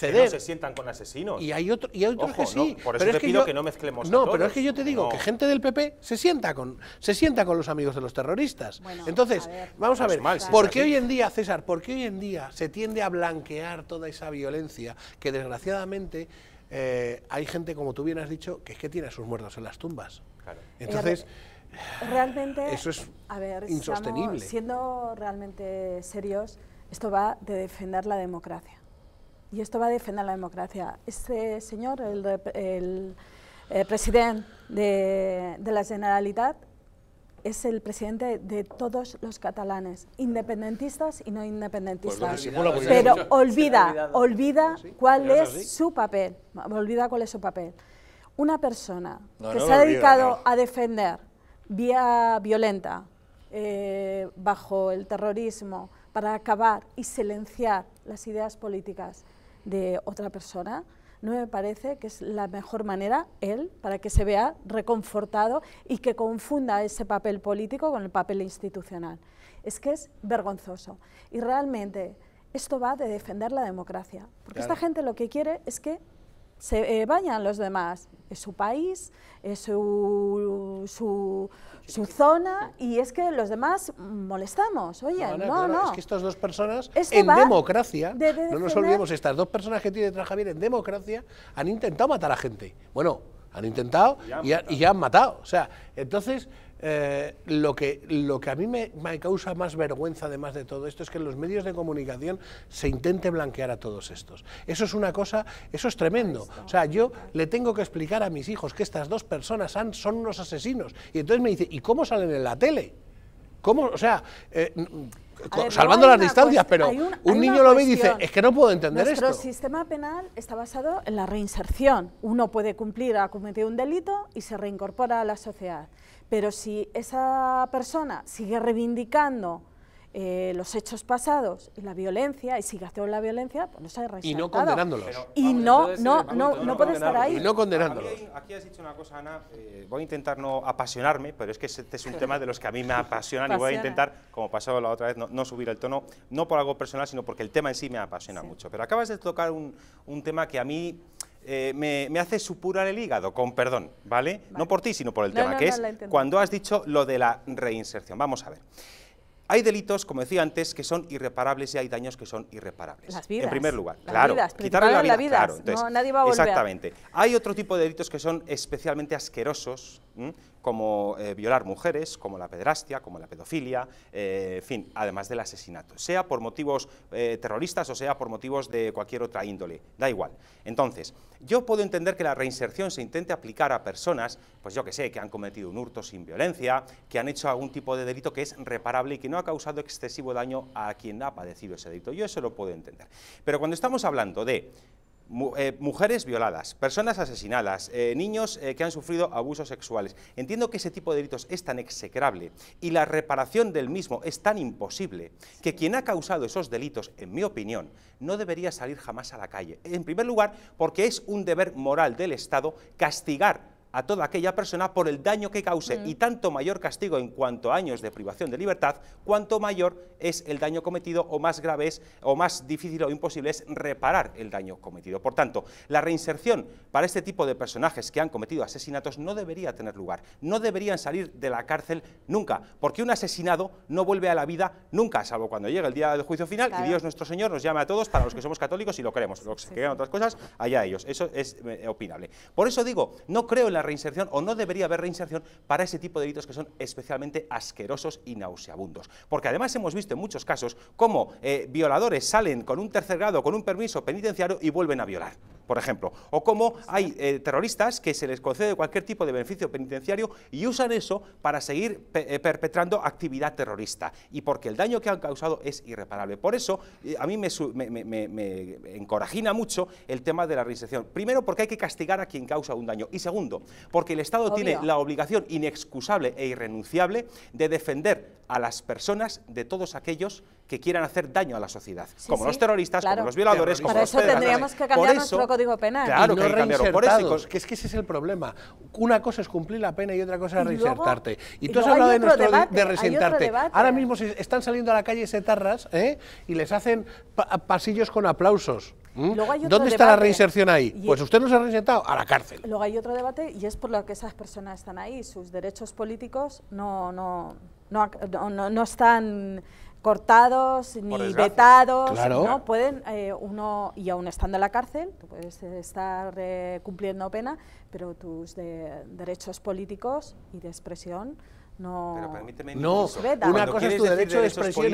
Que no se sientan con asesinos. Y hay, otros que sí. No, por eso te pido que no mezclemos a todos. No, pero es que yo te digo que gente del PP se sienta con los amigos de los terroristas. Bueno, entonces, vamos a ver, ¿por qué hoy en día, César, por qué hoy en día se tiende a blanquear toda esa violencia que desgraciadamente hay gente, como tú bien has dicho, que es que tiene a sus muertos en las tumbas? Claro. Entonces, realmente, eso es insostenible. Siendo realmente serios, esto va de defender la democracia. Y esto va a defender la democracia. Este señor, el presidente de la Generalitat, es el presidente de todos los catalanes, independentistas y no independentistas. Pues pero olvida cuál es su papel. Una persona que se ha dedicado a defender vía violenta, bajo el terrorismo, para acabar y silenciar las ideas políticas de otra persona, no me parece que es la mejor manera, él, para que se vea reconfortado y que confunda ese papel político con el papel institucional. Es que es vergonzoso. Y realmente esto va de defender la democracia, porque esta gente lo que quiere es que se vayan los demás, es su país, es su zona, y es que los demás molestamos, oye, no. Es que estas dos personas en democracia, no nos olvidemos, estas dos personas que tiene detrás Javier en democracia han intentado matar a gente, bueno, han intentado y ya han matado, o sea, entonces... lo que a mí me causa más vergüenza además de todo esto es que en los medios de comunicación se intente blanquear a todos estos. Eso es una cosa, eso es tremendo. O sea, yo le tengo que explicar a mis hijos que estas dos personas son unos asesinos. Y entonces me dice, ¿y cómo salen en la tele? ¿Cómo? O sea... salvando las distancias, pero un niño lo ve y dice, es que no puedo entender esto. Nuestro sistema penal está basado en la reinserción. Uno puede cumplir, ha cometido un delito y se reincorpora a la sociedad. Pero si esa persona sigue reivindicando los hechos pasados y la violencia, y sigue haciendo la violencia, pues no se ha reinsertado. Y no condenándolos. Y no puede estar ahí. Y no condenándolos. Aquí has dicho una cosa, Ana, voy a intentar no apasionarme, pero es que este es un tema de los que a mí me apasionan y voy a intentar, como pasó la otra vez, no subir el tono, no por algo personal, sino porque el tema en sí me apasiona mucho. Pero acabas de tocar un tema que a mí... me hace supurar el hígado, con perdón, ¿vale? No por ti, sino por el tema, que es cuando has dicho lo de la reinserción. Vamos a ver. Hay delitos, como decía antes, que son irreparables y hay daños que son irreparables. Las vidas. En primer lugar, quitarle la vida, claro. Entonces, no, nadie va a volver. Exactamente. Hay otro tipo de delitos que son especialmente asquerosos, como violar mujeres, como la pederastia, como la pedofilia, en fin, además del asesinato. Sea por motivos terroristas o sea por motivos de cualquier otra índole, da igual. Entonces, yo puedo entender que la reinserción se intente aplicar a personas, pues yo que sé, que han cometido un hurto sin violencia, que han hecho algún tipo de delito que es reparable y que no ha causado excesivo daño a quien ha padecido ese delito. Yo eso lo puedo entender. Pero cuando estamos hablando de mujeres violadas, personas asesinadas, niños que han sufrido abusos sexuales. Entiendo que ese tipo de delitos es tan execrable y la reparación del mismo es tan imposible que quien ha causado esos delitos, en mi opinión, no debería salir jamás a la calle. En primer lugar, porque es un deber moral del Estado castigar a toda aquella persona por el daño que cause, y tanto mayor castigo en cuanto a años de privación de libertad, cuanto mayor es el daño cometido o más grave es, o más difícil o imposible es reparar el daño cometido. Por tanto, la reinserción para este tipo de personajes que han cometido asesinatos no debería tener lugar, no deberían salir de la cárcel nunca, porque un asesinado no vuelve a la vida nunca, salvo cuando llega el día del juicio final, claro, y Dios nuestro Señor nos llame a todos, para los que somos católicos y lo queremos, los que quieran otras cosas, allá ellos, eso es opinable. Por eso digo, no creo en la reinserción, o no debería haber reinserción para ese tipo de delitos que son especialmente asquerosos y nauseabundos. Porque además hemos visto en muchos casos cómo violadores salen con un tercer grado, con un permiso penitenciario y vuelven a violar, por ejemplo. O cómo hay terroristas que se les concede cualquier tipo de beneficio penitenciario y usan eso para seguir perpetrando actividad terrorista. Y porque el daño que han causado es irreparable. Por eso a mí me encorajina mucho el tema de la reinserción. Primero, porque hay que castigar a quien causa un daño. Y segundo, porque el Estado, obvio, tiene la obligación inexcusable e irrenunciable de defender a las personas de todos aquellos que quieran hacer daño a la sociedad, como los terroristas, claro, como los violadores, pero como los pedófilos. Para eso tendríamos que cambiar nuestro Código Penal. Claro, y no reinsertados, por eso, que es que ese es el problema. Una cosa es cumplir la pena y otra cosa es reinsertarte. Y tú has hablado de nuestro debate, de reinsertarte. Ahora mismo están saliendo a la calle etarras, y les hacen pasillos con aplausos. ¿Dónde está la reinserción ahí? Pues usted no se ha reinsertado, a la cárcel. Luego hay otro debate, y es por lo que esas personas están ahí. Sus derechos políticos no están cortados ni vetados, claro, ¿no? Pueden, y aún estando en la cárcel, tú puedes estar cumpliendo pena, pero tus derechos políticos y de expresión no. Pero permíteme, no, una cosa es tu derecho de expresión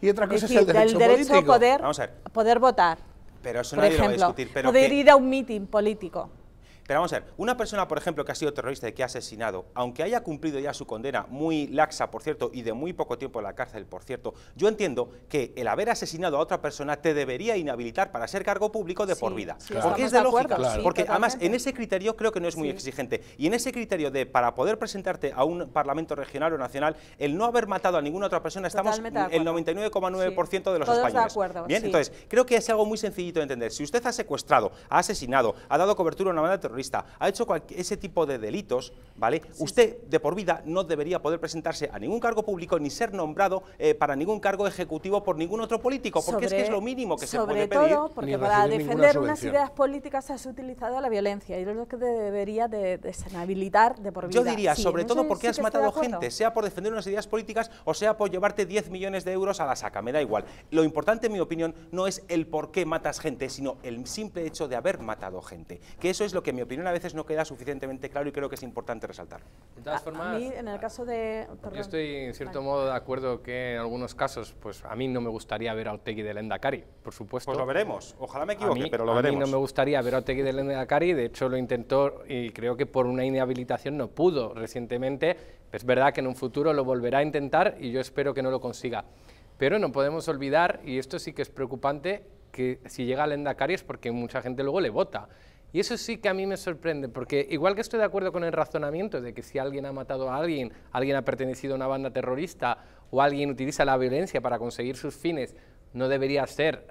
y otra cosa es el derecho político. El derecho a poder votar, pero eso por nadie ejemplo, lo va a discutir, pero poder ir a un mitin político. Pero vamos a ver, una persona, por ejemplo, que ha sido terrorista y que ha asesinado, aunque haya cumplido ya su condena, muy laxa, por cierto, y de muy poco tiempo en la cárcel, por cierto, yo entiendo que el haber asesinado a otra persona te debería inhabilitar para ser cargo público de por vida. Sí, porque es de lógica. Claro. Porque además, en ese criterio creo que no es muy exigente. Y en ese criterio de, para poder presentarte a un parlamento regional o nacional, el no haber matado a ninguna otra persona, estamos el 99,9% de los españoles. De acuerdo, bien, entonces, creo que es algo muy sencillito de entender. Si usted ha secuestrado, ha asesinado, ha dado cobertura a una banda terrorista, ha hecho ese tipo de delitos, ¿vale? Usted, de por vida, no debería poder presentarse a ningún cargo público ni ser nombrado para ningún cargo ejecutivo por ningún otro político, porque es que es lo mínimo que se puede pedir. Sobre todo, porque para defender unas ideas políticas has utilizado la violencia, y es lo que te debería deshabilitar de por vida. Yo diría, sobre todo porque has matado gente, sea por defender unas ideas políticas o sea por llevarte 10 millones de euros a la saca, me da igual. Lo importante, en mi opinión, no es el por qué matas gente, sino el simple hecho de haber matado gente, que eso es lo que, en mi opinión, a veces no queda suficientemente claro y creo que es importante resaltarlo. De todas formas, a mí, en el caso de... Perdón. Yo estoy, en cierto modo, de acuerdo que en algunos casos, pues a mí no me gustaría ver a Otegi de Lendakari, por supuesto. Pues lo veremos, ojalá me equivoque, pero lo veremos. A mí no me gustaría ver a Otegi de Lendakari, de hecho lo intentó y creo que por una inhabilitación no pudo recientemente. Es verdad que en un futuro lo volverá a intentar y yo espero que no lo consiga. Pero no podemos olvidar, y esto sí que es preocupante, que si llega a Lendakari es porque mucha gente luego le vota. Y eso sí que a mí me sorprende, porque igual que estoy de acuerdo con el razonamiento de que si alguien ha matado a alguien, alguien ha pertenecido a una banda terrorista o alguien utiliza la violencia para conseguir sus fines, no debería ser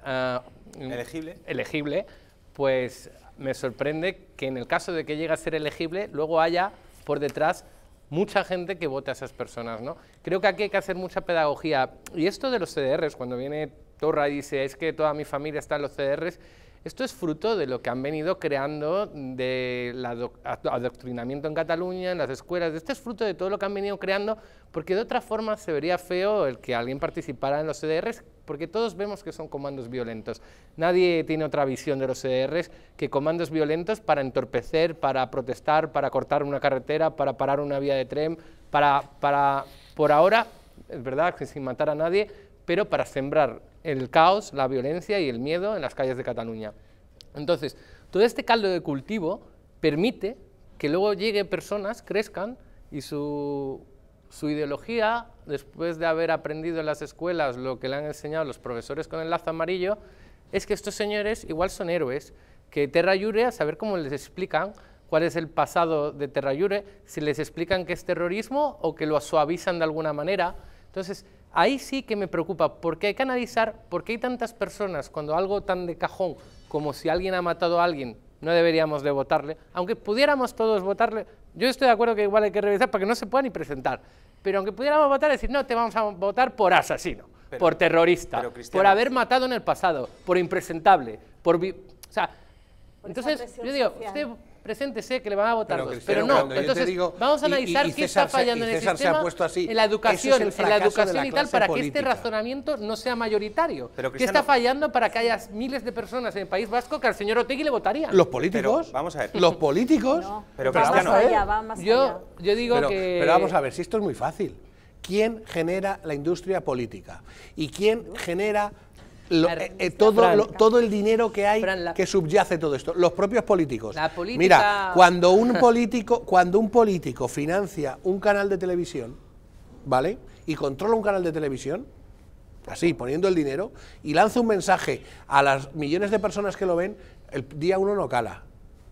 elegible, pues me sorprende que en el caso de que llegue a ser elegible, luego haya por detrás mucha gente que vote a esas personas, ¿no? Creo que aquí hay que hacer mucha pedagogía. Y esto de los CDRs, cuando viene Torra y dice, es que toda mi familia está en los CDRs, esto es fruto de lo que han venido creando del adoctrinamiento en Cataluña, en las escuelas. Esto es fruto de todo lo que han venido creando, porque de otra forma se vería feo el que alguien participara en los CDRs, porque todos vemos que son comandos violentos. Nadie tiene otra visión de los CDRs que comandos violentos para entorpecer, para protestar, para cortar una carretera, para parar una vía de tren, para por ahora, es verdad que sin matar a nadie, pero para sembrar el caos, la violencia y el miedo en las calles de Cataluña. Entonces, todo este caldo de cultivo permite que luego lleguen personas, crezcan, y su ideología, después de haber aprendido en las escuelas lo que le han enseñado los profesores con el lazo amarillo, es que estos señores igual son héroes, que Terra Lliure, a saber cómo les explican cuál es el pasado de Terra Lliure, si les explican que es terrorismo o que lo suavizan de alguna manera. Entonces, ahí sí que me preocupa, porque hay que analizar por qué hay tantas personas cuando algo tan de cajón como si alguien ha matado a alguien, no deberíamos de votarle, aunque pudiéramos todos votarle. Yo estoy de acuerdo que igual hay que revisar para que no se pueda ni presentar, pero aunque pudiéramos votar, decir, no, te vamos a votar por asesino, pero, por terrorista, por haber matado en el pasado, por impresentable, por... O sea, por entonces yo digo, social. Usted preséntese que le van a votar dos, pero no, entonces digo, vamos a analizar qué está fallando en el sistema, en la educación, y tal, para política. Que este razonamiento no sea mayoritario. Pero, ¿qué está fallando para que haya miles de personas en el País Vasco que al señor Otegi le votarían? ¿Los políticos? Pero, vamos a ver. ¿Los políticos? No, pero vamos a ver. Yo digo que... Pero vamos a ver, si esto es muy fácil. ¿Quién genera la industria política? ¿Y quién genera... todo el dinero que hay, Fran, que subyace todo esto? Los propios políticos. Mira, cuando un político financia un canal de televisión, ¿vale? Y controla un canal de televisión, así, poniendo el dinero, y lanza un mensaje a las millones de personas que lo ven, el día 1 no cala,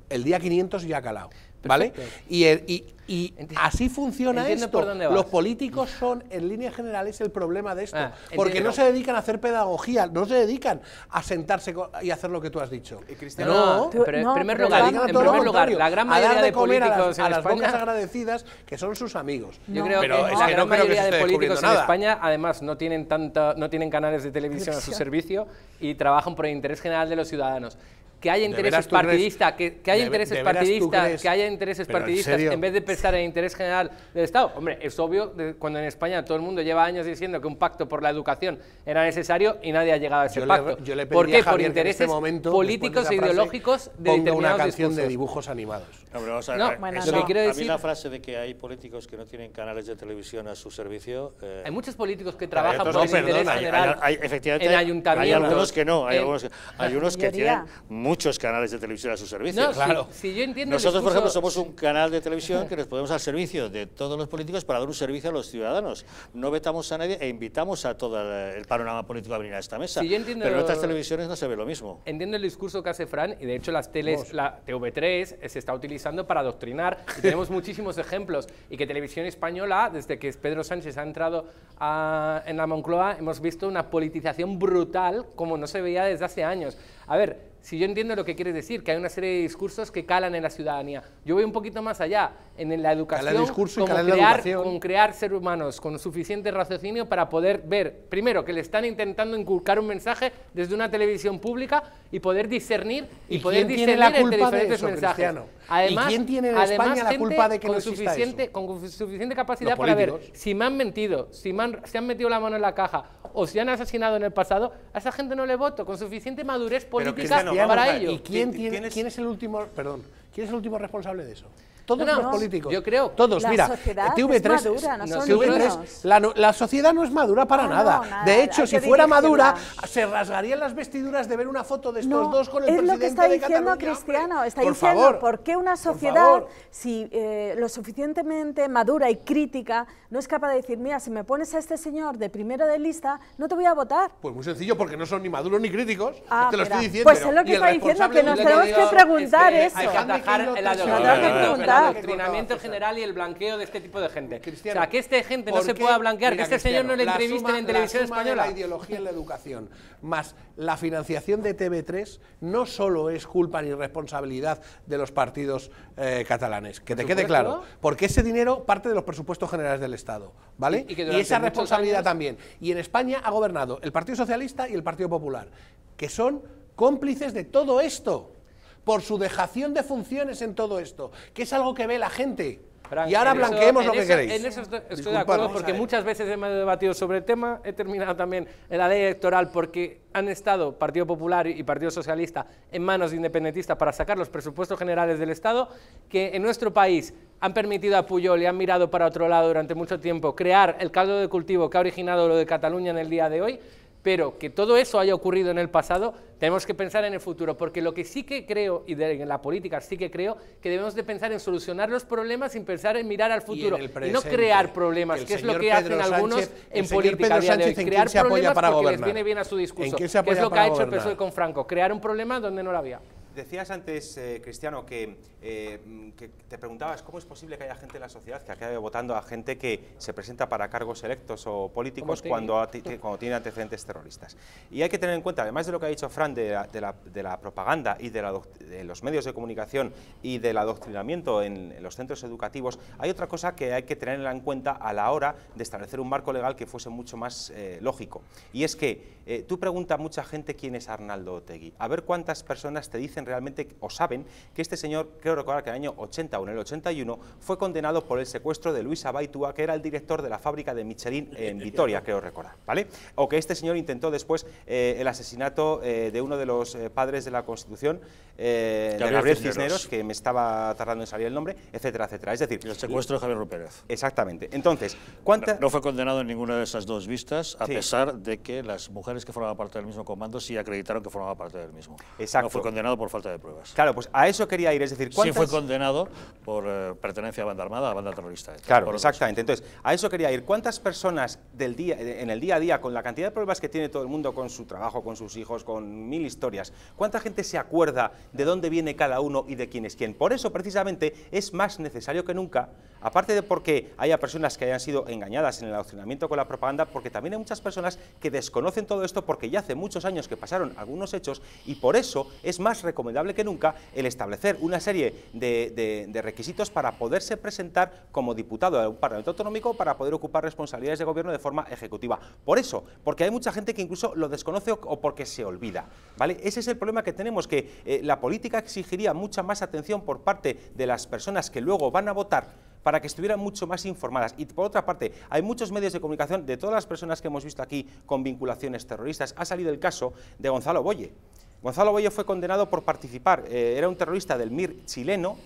el día 500 ya ha calado. ¿Vale? Y así funciona esto. Los políticos son, en líneas generales, el problema de esto. Porque no se dedican a hacer pedagogía, no se dedican a sentarse y hacer lo que tú has dicho. No, en primer lugar, la gran mayoría de políticos a las bocas agradecidas que son sus amigos. Yo creo que la gran mayoría de políticos en España, además, no tienen canales de televisión a su servicio y trabajan por el interés general de los ciudadanos. Que haya intereses partidistas, en vez de pensar en el interés general del Estado. Hombre, es obvio, cuando en España todo el mundo lleva años diciendo que un pacto por la educación era necesario y nadie ha llegado a ese pacto. ¿Por qué? Por intereses políticos e ideológicos de determinados discursos. Ponga una canción de dibujos animados. No, pero vamos a ver, lo que quiero decir, a mí la frase de que hay políticos que no tienen canales de televisión a su servicio... hay muchos políticos que trabajan por el interés general en ayuntamientos. Hay algunos que no, hay unos que tienen... muchos canales de televisión a su servicio. No, claro. Si yo entiendo, nosotros, por ejemplo, somos un canal de televisión que nos ponemos al servicio de todos los políticos para dar un servicio a los ciudadanos. No vetamos a nadie e invitamos a todo el panorama político a venir a esta mesa. Si yo entiendo, pero en otras televisiones no se ve lo mismo. Entiendo el discurso que hace Fran y, de hecho, las teles, la TV3 se está utilizando para adoctrinar. Y tenemos muchísimos ejemplos. Y que Televisión Española, desde que Pedro Sánchez ha entrado en la Moncloa, hemos visto una politización brutal como no se veía desde hace años. A ver, si yo entiendo lo que quieres decir, que hay una serie de discursos que calan en la ciudadanía. Yo voy un poquito más allá, en la educación, con crear seres humanos con suficiente raciocinio para poder ver, primero, que le están intentando inculcar un mensaje desde una televisión pública y poder discernir entre diferentes mensajes. Cristiano. Además, ¿y quién tiene en España la culpa de que no exista eso? Con suficiente capacidad para ver si me han mentido, si han metido la mano en la caja o si han asesinado en el pasado. A esa gente no le voto, con suficiente madurez política para ello. ¿Y quién es el último responsable de eso? Todos los políticos. Yo creo. Todos, mira. La sociedad no es madura para nada. No, de hecho, si fuera madura, se rasgarían las vestiduras de ver una foto de estos dos con el presidente de Cataluña. Es lo que está diciendo Cristiano. Está diciendo, ¿por qué una sociedad, si lo suficientemente madura y crítica, no es capaz de decir, mira, si me pones a este señor de primero de lista, no te voy a votar? Pues muy sencillo, porque no son ni maduros ni críticos. Te lo estoy diciendo. Pues es lo que está diciendo, que nos tenemos que preguntar eso. El adoctrinamiento general y el blanqueo de este tipo de gente. Cristiano, o sea, que esta gente no se pueda blanquear, que este señor no le entrevisten en Televisión Española. La ideología en la educación, más la financiación de TV3, no solo es culpa ni responsabilidad de los partidos catalanes, que te quede claro, porque ese dinero parte de los presupuestos generales del Estado, ¿vale? Y esa responsabilidad también. Y en España ha gobernado el Partido Socialista y el Partido Popular, que son cómplices de todo esto, por su dejación de funciones en todo esto, que es algo que ve la gente. Frank, y ahora blanqueemos lo que queréis. En eso estoy de acuerdo, porque muchas veces hemos debatido sobre el tema. He terminado también en la ley electoral porque han estado Partido Popular y Partido Socialista en manos de independentistas para sacar los presupuestos generales del Estado, que en nuestro país han permitido a Puyol y han mirado para otro lado durante mucho tiempo crear el caldo de cultivo que ha originado lo de Cataluña en el día de hoy. Pero que todo eso haya ocurrido en el pasado, tenemos que pensar en el futuro, porque lo que sí que creo, y en la política sí que creo, que debemos de pensar en solucionar los problemas sin pensar en mirar al futuro, y no crear problemas, que es lo que hacen algunos en política a día de hoy, crear problemas porque les viene bien a su discurso, que es lo que ha hecho el PSOE con Franco, crear un problema donde no lo había. Decías antes, Cristiano, que te preguntabas cómo es posible que haya gente en la sociedad que acabe votando a gente que se presenta para cargos electos o políticos cuando tiene antecedentes terroristas. Y hay que tener en cuenta, además de lo que ha dicho Fran de la propaganda y de los medios de comunicación y del adoctrinamiento en los centros educativos, hay otra cosa que hay que tener en cuenta a la hora de establecer un marco legal que fuese mucho más lógico. Y es que tú preguntas a mucha gente quién es Arnaldo Otegi, a ver cuántas personas te dicen realmente o saben que este señor, creo recordar que en el año 80 o en el 81, fue condenado por el secuestro de Luis Abaitua, que era el director de la fábrica de Michelin en Vitoria, creo recordar, ¿vale? O que este señor intentó después el asesinato de uno de los padres de la Constitución, de Gabriel Cisneros, que me estaba tardando en salir el nombre, etcétera, etcétera. Es decir, el secuestro de Javier Pérez. Exactamente. Entonces, no fue condenado en ninguna de esas dos vistas, a pesar de que las mujeres que formaban parte del mismo comando sí acreditaron que formaban parte del mismo. Exacto. No fue condenado por falta de pruebas. Claro, pues a eso quería ir, es decir, ¿cuántas? Sí fue condenado por pertenencia a banda armada, a banda terrorista. Claro, exactamente. Entonces, a eso quería ir. ¿Cuántas personas en el día a día, con la cantidad de pruebas que tiene todo el mundo, con su trabajo, con sus hijos, con mil historias, cuánta gente se acuerda de dónde viene cada uno y de quién es quién? Por eso, precisamente, es más necesario que nunca, aparte de porque haya personas que hayan sido engañadas en el adoctrinamiento con la propaganda, porque también hay muchas personas que desconocen todo esto porque ya hace muchos años que pasaron algunos hechos, y por eso es más recomendable que nunca el establecer una serie de requisitos para poderse presentar como diputado de un parlamento autonómico, para poder ocupar responsabilidades de gobierno de forma ejecutiva. Por eso, porque hay mucha gente que incluso lo desconoce o porque se olvida, ¿vale? Ese es el problema que tenemos, que la política exigiría mucha más atención por parte de las personas que luego van a votar, para que estuvieran mucho más informadas. Y por otra parte, hay muchos medios de comunicación, de todas las personas que hemos visto aquí con vinculaciones terroristas, ha salido el caso de Gonzalo Boye. Gonzalo Boye fue condenado por participar, era un terrorista del MIR chileno,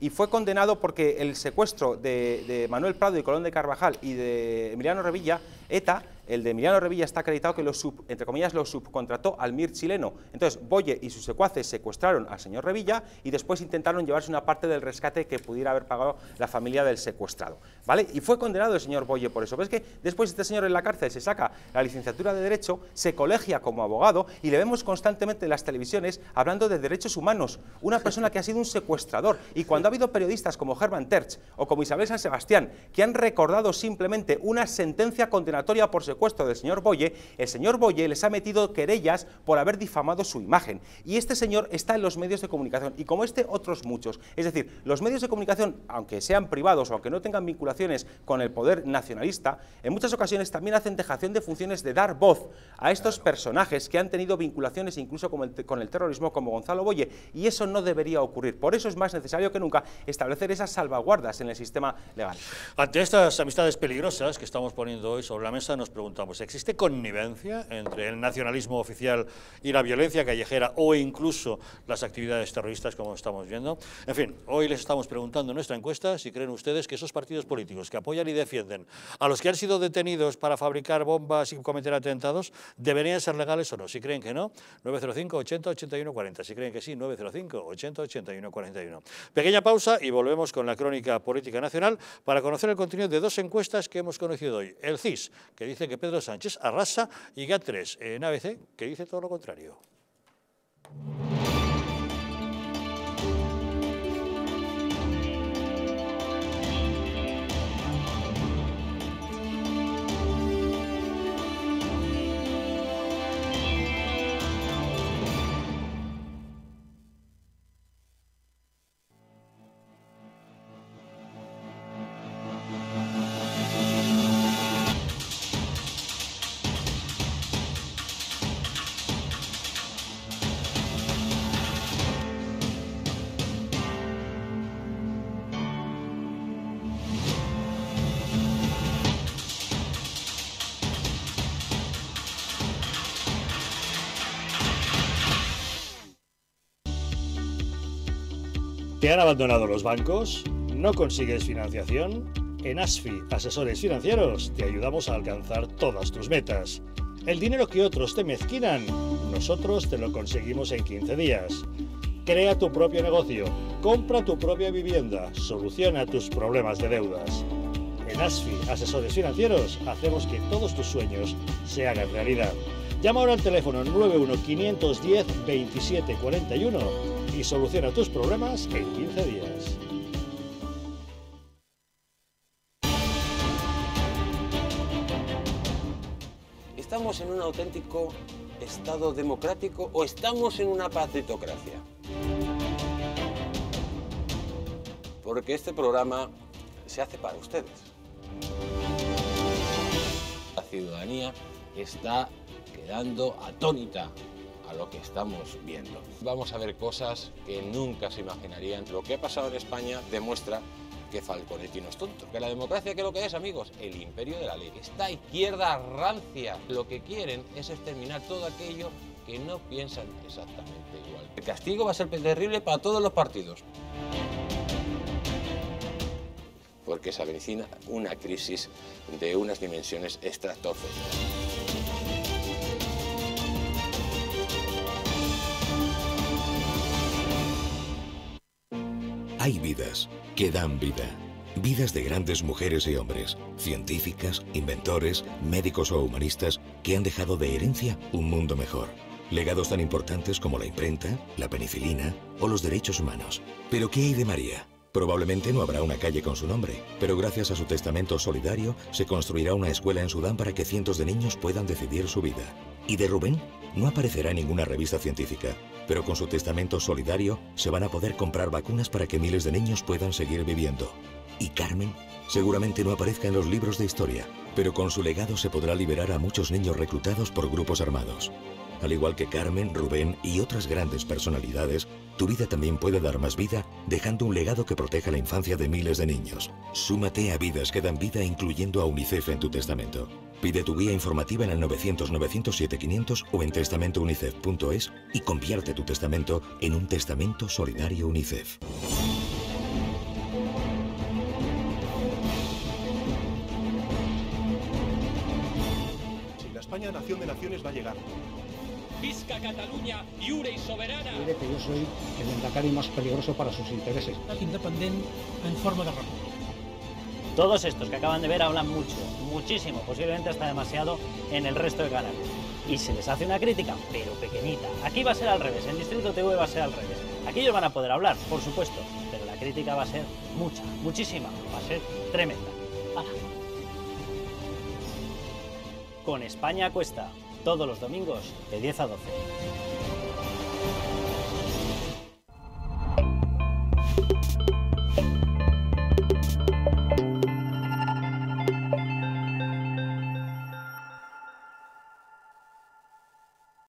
y fue condenado porque el secuestro de Manuel Prado y Colón de Carvajal y de Emiliano Revilla, ETA, el de Emiliano Revilla está acreditado que entre comillas, lo subcontrató al MIR chileno. Entonces, Boye y sus secuaces secuestraron al señor Revilla y después intentaron llevarse una parte del rescate que pudiera haber pagado la familia del secuestrado, ¿vale? Y fue condenado el señor Boye por eso. Pero es que después este señor en la cárcel se saca la licenciatura de Derecho, se colegia como abogado y le vemos constantemente en las televisiones hablando de derechos humanos. Una persona que ha sido un secuestrador. Y cuando ha habido periodistas como Herman Tertsch o como Isabel San Sebastián que han recordado simplemente una sentencia condenatoria por secuestro del señor Boye, el señor Boye les ha metido querellas por haber difamado su imagen. Y este señor está en los medios de comunicación, y como este, otros muchos. Es decir, los medios de comunicación, aunque sean privados o aunque no tengan vinculaciones con el poder nacionalista, en muchas ocasiones también hacen dejación de funciones de dar voz a estos personajes que han tenido vinculaciones incluso con el terrorismo, como Gonzalo Boye, y eso no debería ocurrir. Por eso es más necesario que nunca establecer esas salvaguardas en el sistema legal. Ante estas amistades peligrosas que estamos poniendo hoy sobre la mesa, nos preguntamos, ¿existe connivencia entre el nacionalismo oficial y la violencia callejera o incluso las actividades terroristas como estamos viendo? En fin, hoy les estamos preguntando en nuestra encuesta si creen ustedes que esos partidos políticos que apoyan y defienden a los que han sido detenidos para fabricar bombas y cometer atentados deberían ser legales o no. Si creen que no, 905 80 81 40. Si creen que sí, 905 80 81 41. Pequeña pausa y volvemos con la crónica política nacional para conocer el contenido de dos encuestas que hemos conocido hoy. El CIS, que dice que Pedro Sánchez arrasa, y GAD3 en ABC, que dice todo lo contrario. ¿Te han abandonado los bancos? ¿No consigues financiación? En ASFI, Asesores Financieros, te ayudamos a alcanzar todas tus metas. El dinero que otros te mezquinan, nosotros te lo conseguimos en 15 días. Crea tu propio negocio, compra tu propia vivienda, soluciona tus problemas de deudas. En ASFI, Asesores Financieros, hacemos que todos tus sueños se hagan realidad. Llama ahora al teléfono 91-510-2741 y soluciona tus problemas en 15 días. ¿Estamos en un auténtico Estado democrático o estamos en una patritocracia? Porque este programa se hace para ustedes. La ciudadanía está quedando atónita a lo que estamos viendo. Vamos a ver cosas que nunca se imaginarían. Lo que ha pasado en España demuestra que Falconetti no es tonto. Que la democracia, ¿qué es lo que es, amigos? El imperio de la ley. Esta izquierda rancia lo que quieren es exterminar todo aquello que no piensan exactamente igual. El castigo va a ser terrible para todos los partidos. Porque se avecina una crisis de unas dimensiones estratosféricas. Hay vidas que dan vida. Vidas de grandes mujeres y hombres, científicas, inventores, médicos o humanistas que han dejado de herencia un mundo mejor. Legados tan importantes como la imprenta, la penicilina o los derechos humanos. Pero ¿qué hay de María? Probablemente no habrá una calle con su nombre, pero gracias a su testamento solidario se construirá una escuela en Sudán para que cientos de niños puedan decidir su vida. ¿Y de Rubén? No aparecerá en ninguna revista científica, pero con su testamento solidario se van a poder comprar vacunas para que miles de niños puedan seguir viviendo. ¿Y Carmen? Seguramente no aparezca en los libros de historia, pero con su legado se podrá liberar a muchos niños reclutados por grupos armados. Al igual que Carmen, Rubén y otras grandes personalidades, tu vida también puede dar más vida, dejando un legado que proteja la infancia de miles de niños. Súmate a Vidas que dan vida, incluyendo a UNICEF en tu testamento. Pide tu guía informativa en el 900-907-500 o en testamentounicef.es y convierte tu testamento en un testamento solidario UNICEF. Si la España, nación de naciones, va a llegar. Visca Cataluña, lliure y soberana. Mire que yo soy el Lendakari más peligroso para sus intereses. Independiente en forma de república. Todos estos que acaban de ver hablan mucho, muchísimo, posiblemente hasta demasiado en el resto de canales. Y se les hace una crítica, pero pequeñita. Aquí va a ser al revés, en Distrito TV va a ser al revés. Aquí ellos van a poder hablar, por supuesto, pero la crítica va a ser mucha, muchísima, va a ser tremenda. Ahora. Con España a cuesta. Todos los domingos de 10 a 12.